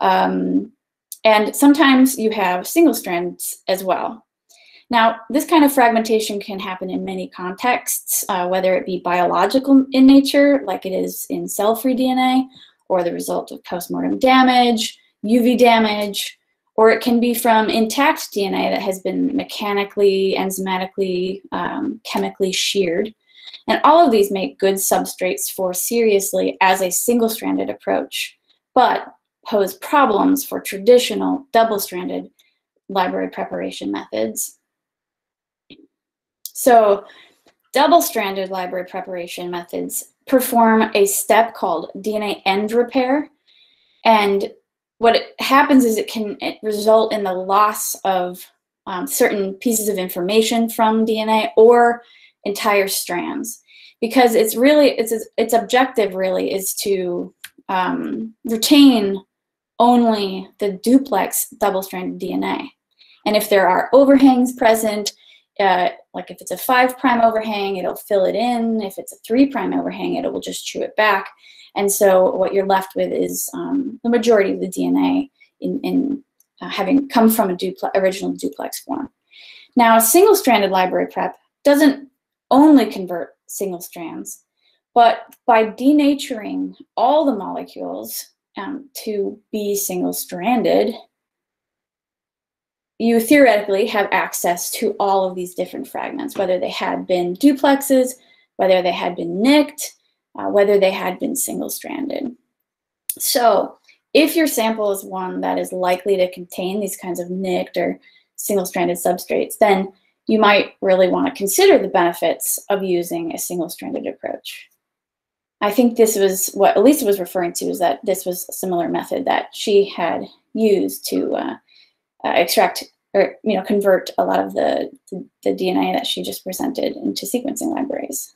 And sometimes you have single strands as well. Now, this kind of fragmentation can happen in many contexts, whether it be biological in nature, like it is in cell-free DNA, or the result of postmortem damage, UV damage, or it can be from intact DNA that has been mechanically, enzymatically, chemically sheared. And all of these make good substrates for seriously as a single-stranded approach, but pose problems for traditional double-stranded library preparation methods. So double-stranded library preparation methods perform a step called DNA end repair. And what happens is it can result in the loss of certain pieces of information from DNA or entire strands, because it's really, its objective really is to retain only the duplex double-stranded DNA. And if there are overhangs present, like if it's a 5' overhang, it'll fill it in. If it's a 3' overhang, it will just chew it back. And so what you're left with is the majority of the DNA in having come from a original duplex form. Now, single-stranded library prep doesn't only convert single strands, but by denaturing all the molecules to be single-stranded, you theoretically have access to all of these different fragments, whether they had been duplexes, whether they had been nicked, whether they had been single-stranded. So if your sample is one that is likely to contain these kinds of nicked or single-stranded substrates, then you might really want to consider the benefits of using a single-stranded approach. I think this was what Alisa was referring to, is that this was a similar method that she had used to extract or convert a lot of the DNA that she just presented into sequencing libraries.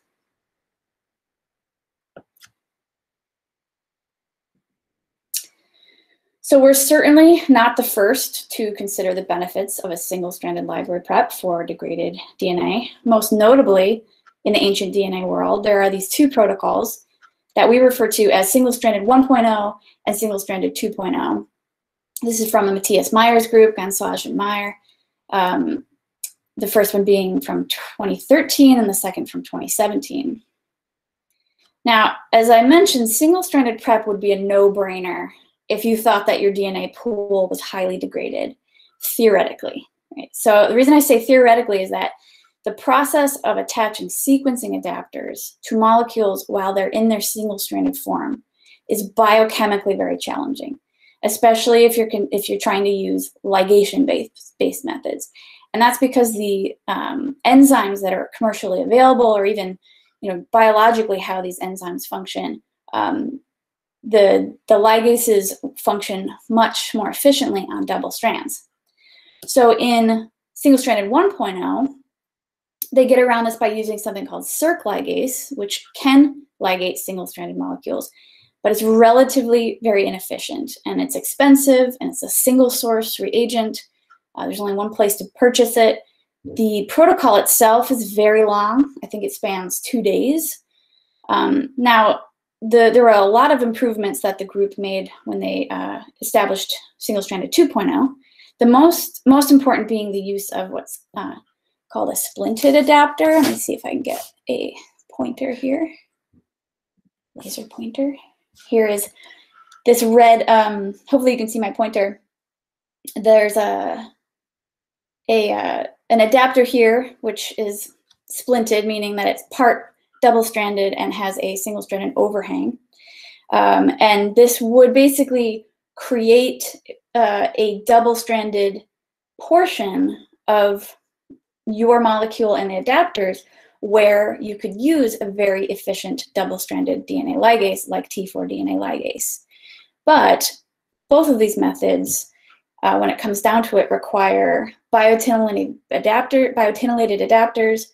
So we're certainly not the first to consider the benefits of a single-stranded library prep for degraded DNA. Most notably, in the ancient DNA world, there are these two protocols that we refer to as single-stranded 1.0 and single-stranded 2.0. This is from the Matthias Meyer's group, Gansage and Meyer. The first one being from 2013 and the second from 2017. Now, as I mentioned, single-stranded prep would be a no-brainer if you thought that your DNA pool was highly degraded, theoretically. Right? So the reason I say theoretically is that the process of attaching sequencing adapters to molecules while they're in their single-stranded form is biochemically very challenging, especially if you're trying to use ligation-based methods. And that's because the enzymes that are commercially available, or even biologically how these enzymes function, the ligases function much more efficiently on double strands. So in single-stranded 1.0, they get around this by using something called circ ligase, which can ligate single-stranded molecules, but it's relatively very inefficient, and it's expensive, and it's a single-source reagent. There's only one place to purchase it. The protocol itself is very long. I think it spans 2 days. Now, there were a lot of improvements that the group made when they established single-stranded 2.0. The most important being the use of what's called a splinted adapter. Let me see if I can get a pointer here. Laser pointer. Here is this red, hopefully you can see my pointer. There's an adapter here, which is splinted, meaning that it's part double-stranded and has a single-stranded overhang. And this would basically create a double-stranded portion of your molecule and the adapters where you could use a very efficient double-stranded DNA ligase like T4 DNA ligase. But both of these methods, when it comes down to it, require biotinylated adapters,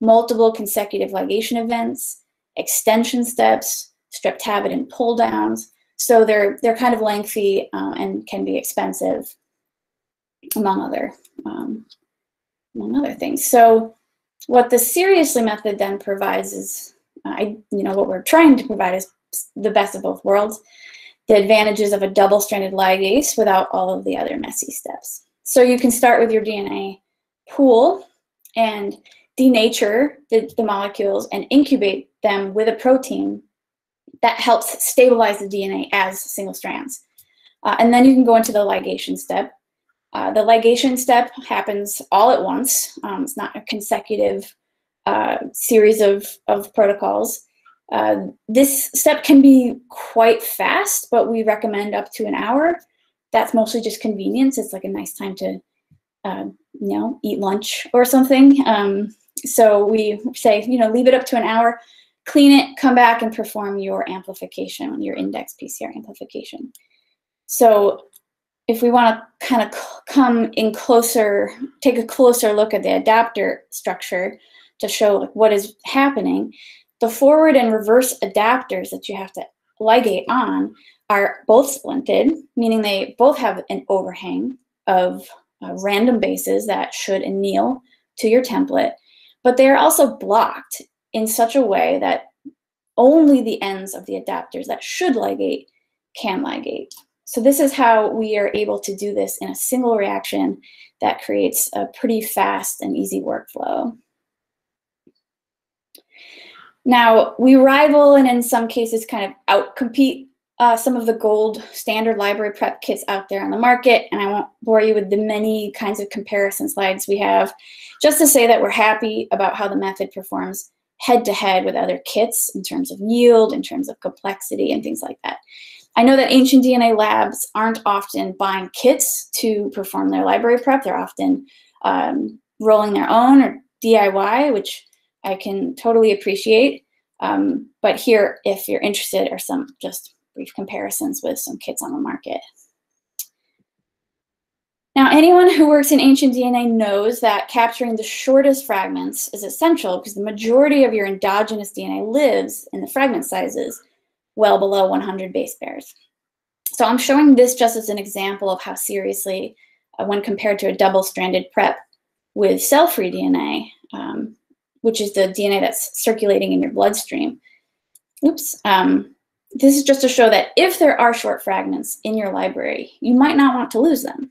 multiple consecutive ligation events, extension steps, streptavidin pull downs. So they're kind of lengthy and can be expensive, among other things. So what the Seriously method then provides is, what we're trying to provide is the best of both worlds, the advantages of a double-stranded ligase without all of the other messy steps. So you can start with your DNA pool and denature the molecules and incubate them with a protein that helps stabilize the DNA as single strands. And then you can go into the ligation step. The ligation step happens all at once. It's not a consecutive series of protocols. This step can be quite fast, but we recommend up to an hour. That's mostly just convenience. It's like a nice time to eat lunch or something. So we say, leave it up to an hour, clean it, come back and perform your amplification, your index PCR amplification. So if we want to kind of come in closer, take a closer look at the adapter structure to show what is happening, the forward and reverse adapters that you have to ligate on are both splinted, meaning they both have an overhang of random bases that should anneal to your template, but they are also blocked in such a way that only the ends of the adapters that should ligate can ligate. So this is how we are able to do this in a single reaction that creates a pretty fast and easy workflow. Now, we rival and in some cases kind of outcompete some of the gold standard library prep kits out there on the market, and I won't bore you with the many kinds of comparison slides we have, just to say that we're happy about how the method performs head-to-head with other kits in terms of yield, in terms of complexity, and things like that. I know that ancient DNA labs aren't often buying kits to perform their library prep. They're often rolling their own or DIY, which I can totally appreciate. But here, if you're interested, are some just brief comparisons with some kits on the market. Now, anyone who works in ancient DNA knows that capturing the shortest fragments is essential because the majority of your endogenous DNA lives in the fragment sizes well below 100 base pairs. So I'm showing this just as an example of how Seriously, when compared to a double-stranded prep with cell-free DNA, which is the DNA that's circulating in your bloodstream. Oops. This is just to show that if there are short fragments in your library, you might not want to lose them.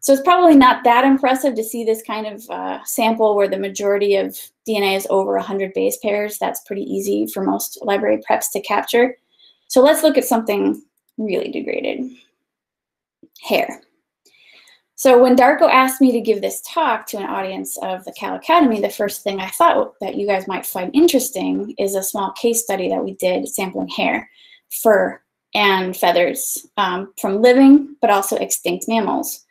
So it's probably not that impressive to see this kind of sample where the majority of DNA is over 100 base pairs. That's pretty easy for most library preps to capture. So let's look at something really degraded, hair. So when Darko asked me to give this talk to an audience of the Cal Academy, the first thing I thought that you guys might find interesting is a small case study that we did sampling hair, fur, and feathers from living but also extinct mammals.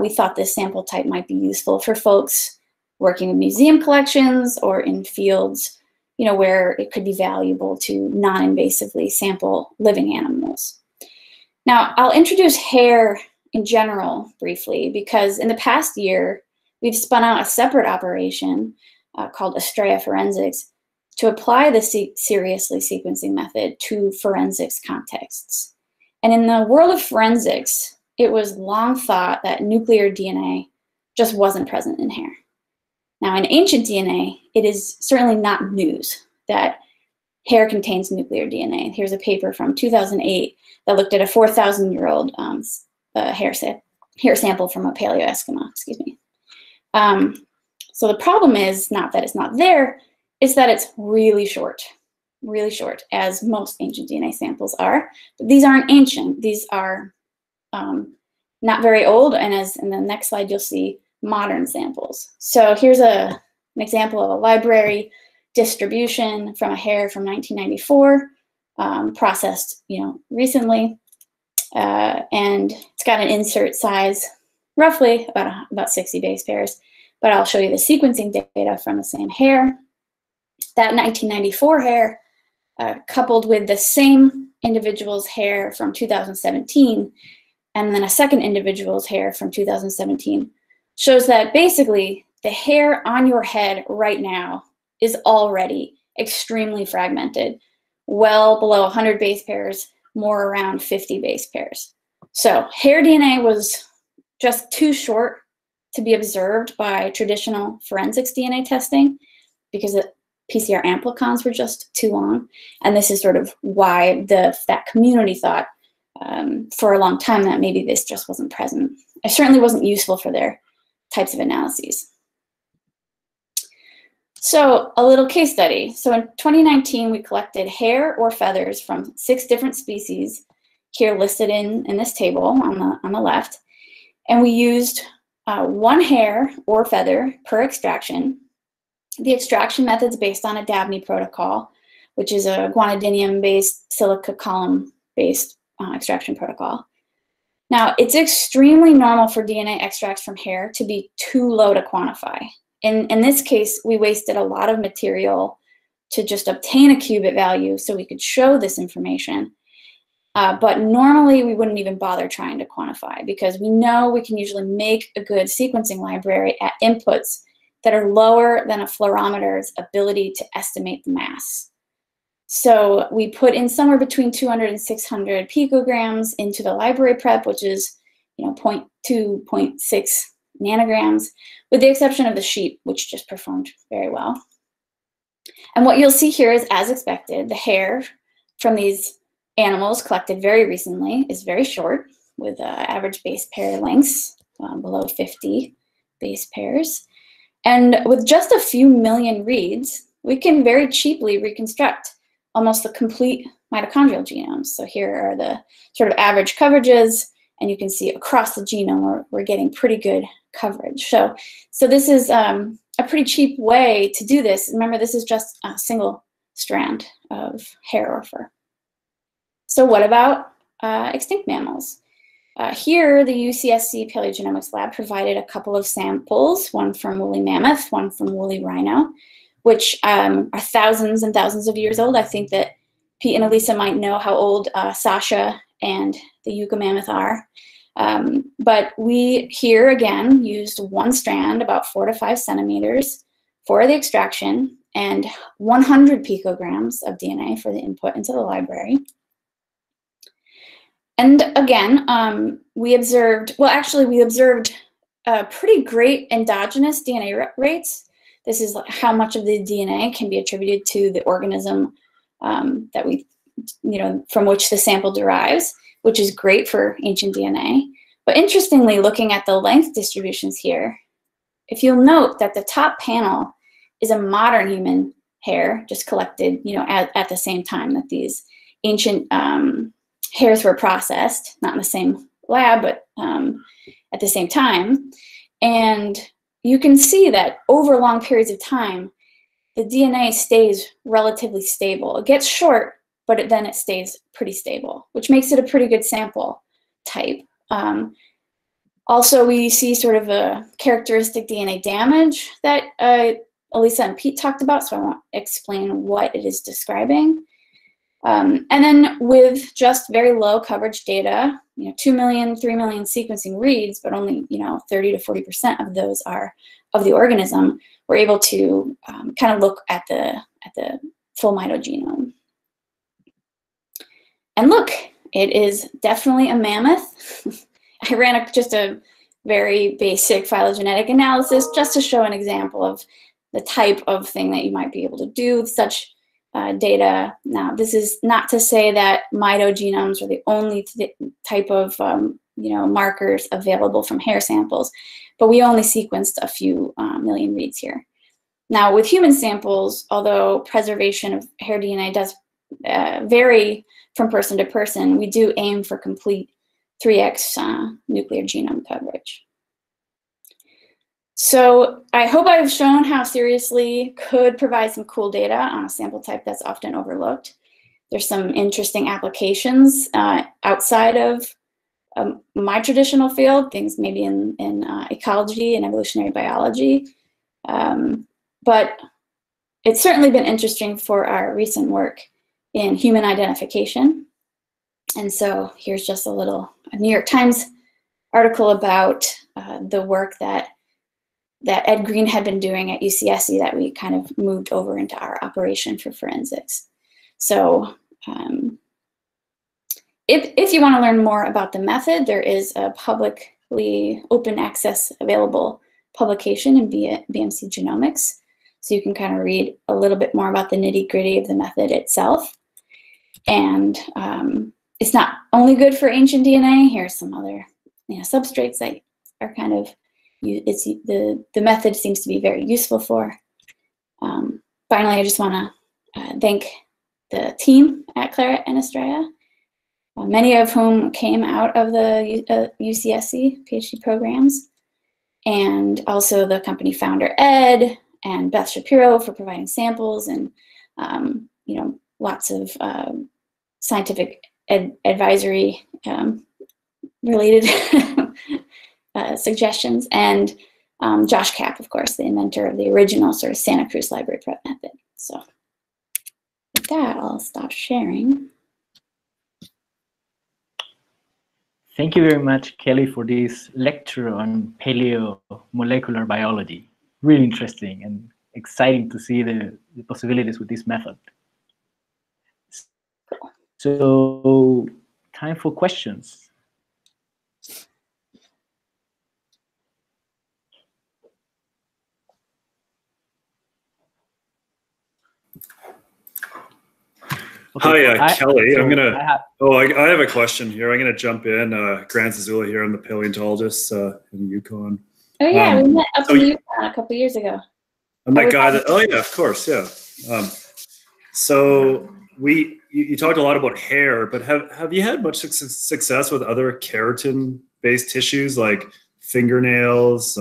We thought this sample type might be useful for folks working with museum collections or in fields you know, where it could be valuable to non-invasively sample living animals. Now, I'll introduce hair in general briefly, because in the past year, we've spun out a separate operation called Astrea Forensics to apply the seriously sequencing method to forensics contexts. And in the world of forensics, it was long thought that nuclear DNA just wasn't present in hair. Now, in ancient DNA, it is certainly not news that hair contains nuclear DNA. Here's a paper from 2008 that looked at a 4,000-year-old hair sample from a Paleo-Eskimo, excuse me. So the problem is not that it's not there, it's that it's really short, as most ancient DNA samples are. But these aren't ancient. These are not very old, and as in the next slide, you'll see modern samples. So here's an example of a library distribution from a hair from 1994, processed, you know, recently, and it's got an insert size roughly about 60 base pairs, but I'll show you the sequencing data from the same hair. That 1994 hair, coupled with the same individual's hair from 2017, and then a second individual's hair from 2017, shows that basically the hair on your head right now is already extremely fragmented, well below 100 base pairs, more around 50 base pairs. So hair DNA was just too short to be observed by traditional forensics DNA testing because the PCR amplicons were just too long. And this is sort of why that community thought for a long time that maybe this just wasn't present. It certainly wasn't useful for their types of analyses. So a little case study. So in 2019, we collected hair or feathers from 6 different species here listed in this table on the left. And we used one hair or feather per extraction. The extraction method's based on a Dabney protocol, which is a guanidinium-based, silica column-based extraction protocol. Now, it's extremely normal for DNA extracts from hair to be too low to quantify. In this case, we wasted a lot of material to just obtain a qubit value so we could show this information. But normally, we wouldn't even bother trying to quantify because we know we can usually make a good sequencing library at inputs that are lower than a fluorometer's ability to estimate the mass. So we put in somewhere between 200 and 600 picograms into the library prep, which is, you know, 0.2, 0.6 nanograms, with the exception of the sheep, which just performed very well. And what you'll see here is, as expected, the hair from these animals collected very recently is very short, with average base pair lengths below 50 base pairs. And with just a few million reads, we can very cheaply reconstruct almost the complete mitochondrial genome. So here are the sort of average coverages, and you can see across the genome we're getting pretty good coverage. So this is a pretty cheap way to do this. Remember, this is just a single strand of hair or fur. So what about extinct mammals? Here, the UCSC Paleogenomics Lab provided a couple of samples, one from woolly mammoth, one from woolly rhino, which are thousands and thousands of years old. I think that Pete and Alisa might know how old Sasha and the Yucca mammoth are. But we here, again, used one strand, about 4 to 5 centimeters, for the extraction and 100 picograms of DNA for the input into the library. And again, we observed pretty great endogenous DNA rates. This is how much of the DNA can be attributed to the organism that we, you know, from which the sample derives, which is great for ancient DNA. But interestingly, looking at the length distributions here, if you'll note that the top panel is a modern human hair, just collected, you know, at the same time that these ancient hairs were processed, not in the same lab, but at the same time. And you can see that over long periods of time, the DNA stays relatively stable. It gets short, but then it stays pretty stable, which makes it a pretty good sample type. Also, we see sort of a characteristic DNA damage that Alisa and Pete talked about, so I won't explain what it is describing. And then with just very low coverage data, 2 million, 3 million sequencing reads, but only 30 to 40% of those are of the organism, we're able to kind of look at the full mitogenome. And look, it is definitely a mammoth. I ran just a very basic phylogenetic analysis just to show an example of the type of thing that you might be able to do with such data. Now, this is not to say that mitogenomes are the only type of markers available from hair samples, but we only sequenced a few million reads here. Now, with human samples, although preservation of hair DNA does vary from person to person, we do aim for complete 3x nuclear genome coverage. So I hope I've shown how SRSLY could provide some cool data on a sample type that's often overlooked. There's some interesting applications outside of my traditional field, things maybe in ecology and evolutionary biology. But it's certainly been interesting for our recent work in human identification. And so here's just a New York Times article about the work that Ed Green had been doing at UCSC that we kind of moved over into our operation for forensics. So if you want to learn more about the method, there is a publicly open access available publication in BMC Genomics. So you can kind of read a little bit more about the nitty-gritty of the method itself. And it's not only good for ancient DNA. Here's some other substrates that are kind of, the method seems to be very useful for. Finally, I just want to thank the team at Claret and Astrea, many of whom came out of the UCSC PhD programs, and also the company founder Ed and Beth Shapiro for providing samples and lots of scientific advisory related suggestions, and Josh Kapp, of course, the inventor of the original sort of Santa Cruz library prep method. So with that, I'll stop sharing. Thank you very much, Kelly, for this lecture on paleomolecular biology. Really interesting and exciting to see the possibilities with this method. So, time for questions. Okay. Hi, Kelly. So I'm gonna. I have a question here. I'm gonna jump in. Grant Zazula here. I'm the paleontologist in Yukon. Oh yeah, we met up in Yukon a couple years ago. Oh my God! Oh yeah, of course, yeah. So you talked a lot about hair, but have you had much success with other keratin-based tissues like fingernails,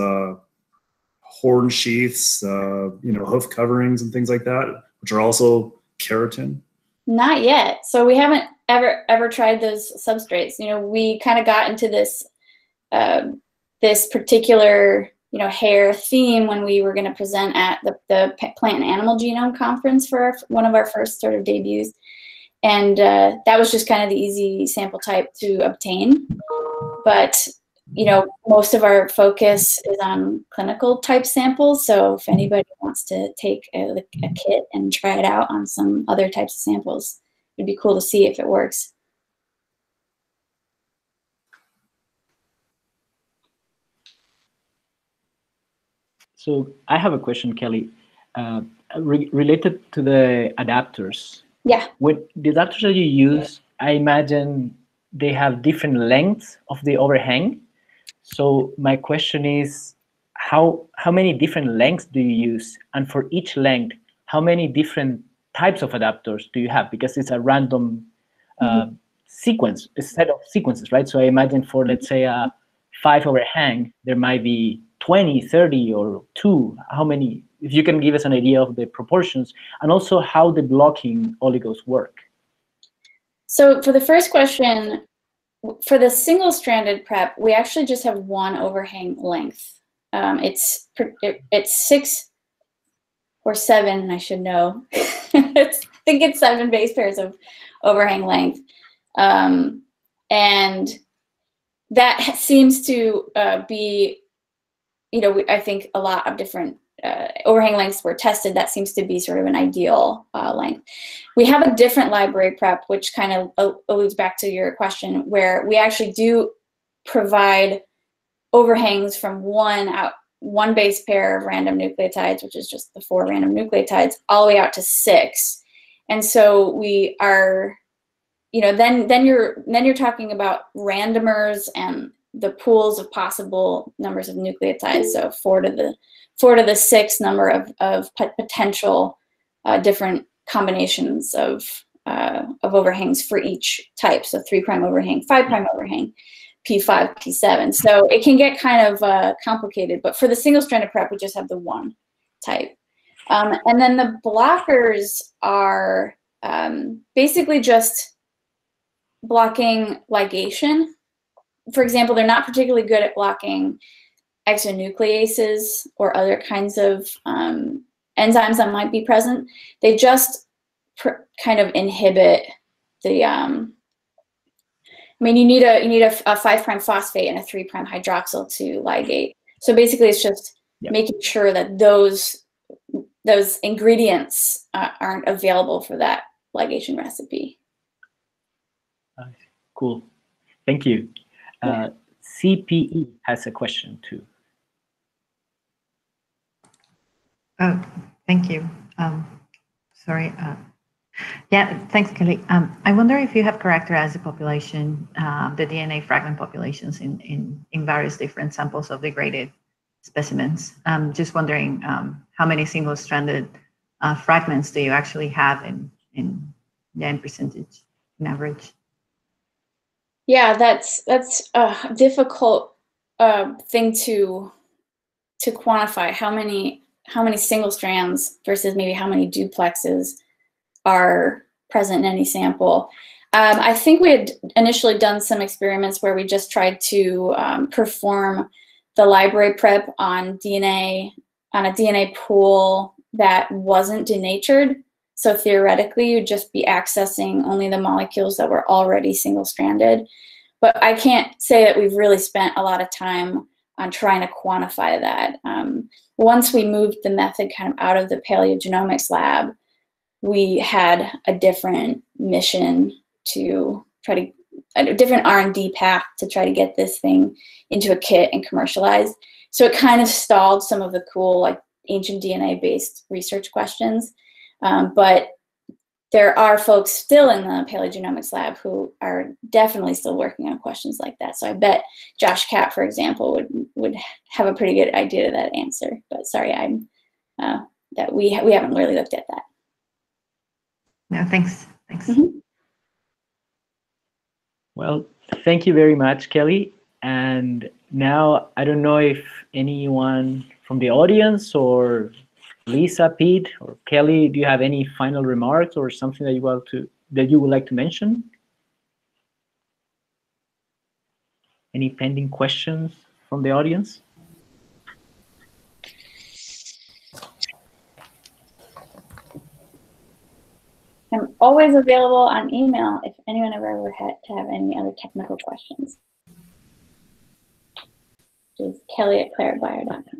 horn sheaths, hoof coverings, and things like that, which are also keratin? Not yet. So we haven't ever tried those substrates. We kind of got into this this particular hair theme when we were going to present at the Plant and Animal Genome Conference for one of our first sort of debuts, and that was just kind of the easy sample type to obtain. But most of our focus is on clinical type samples, so if anybody wants to take a kit and try it out on some other types of samples, it'd be cool to see if it works. So I have a question, Kelly, related to the adapters. Yeah. With the adapters that you use, I imagine they have different lengths of the overhang. So my question is, how many different lengths do you use? And for each length, how many different types of adapters do you have? Because it's a random sequence, a set of sequences, right? So I imagine for, let's say, a 5 overhang, there might be 20, 30, or 2. How many? If you can give us an idea of the proportions, and also how the blocking oligos work. So for the first question, for the single-stranded prep, we actually just have one overhang length. It's 6 or seven, I should know. I think it's 7 base pairs of overhang length. And that seems to be, you know, I think a lot of different overhang lengths were tested. That seems to be sort of an ideal length. We have a different library prep, which kind of alludes back to your question, where we actually do provide overhangs from one base pair of random nucleotides, which is just the 4 random nucleotides, all the way out to 6. And so we are, you know, then you're talking about randomers and the pools of possible numbers of nucleotides. So 4 to the 6 number of potential different combinations of overhangs for each type. So 3' overhang, 5' overhang, P5, P7. So it can get kind of complicated, but for the single-stranded prep, we just have the 1 type. And then the blockers are basically just blocking ligation. For example, they're not particularly good at blocking exonucleases or other kinds of enzymes that might be present. They just kind of inhibit the, I mean, you need a 5' phosphate and a 3' hydroxyl to ligate. So basically it's just making sure that those ingredients aren't available for that ligation recipe. Cool, thank you. CPE has a question too. Oh, thank you. Sorry. Yeah, thanks, Kelly. I wonder if you have characterized the population, the DNA fragment populations in various different samples of degraded specimens. Just wondering how many single-stranded fragments do you actually have in percentage, in average? Yeah, that's a difficult thing to quantify. How many single strands versus maybe how many duplexes are present in any sample? I think we had initially done some experiments where we just tried to perform the library prep on DNA on a DNA pool that wasn't denatured. So theoretically, you'd just be accessing only the molecules that were already single-stranded. But I can't say that we've really spent a lot of time on trying to quantify that. Once we moved the method kind of out of the paleogenomics lab, we had a different mission to try to, a different R&D path to try to get this thing into a kit and commercialized. So it kind of stalled some of the cool, like, ancient DNA-based research questions. But there are folks still in the paleogenomics lab who are definitely still working on questions like that. So I bet Josh Kapp, for example, would have a pretty good idea to that answer. But sorry, we haven't really looked at that. No, thanks. Thanks. Mm-hmm. Well, thank you very much, Kelly. And now I don't know if anyone from the audience or Lisa, Pete, or Kelly, do you have any final remarks or something that you would like to mention? Any pending questions from the audience? I'm always available on email if anyone ever had to have any other technical questions. Just Kelly@clairebio.com.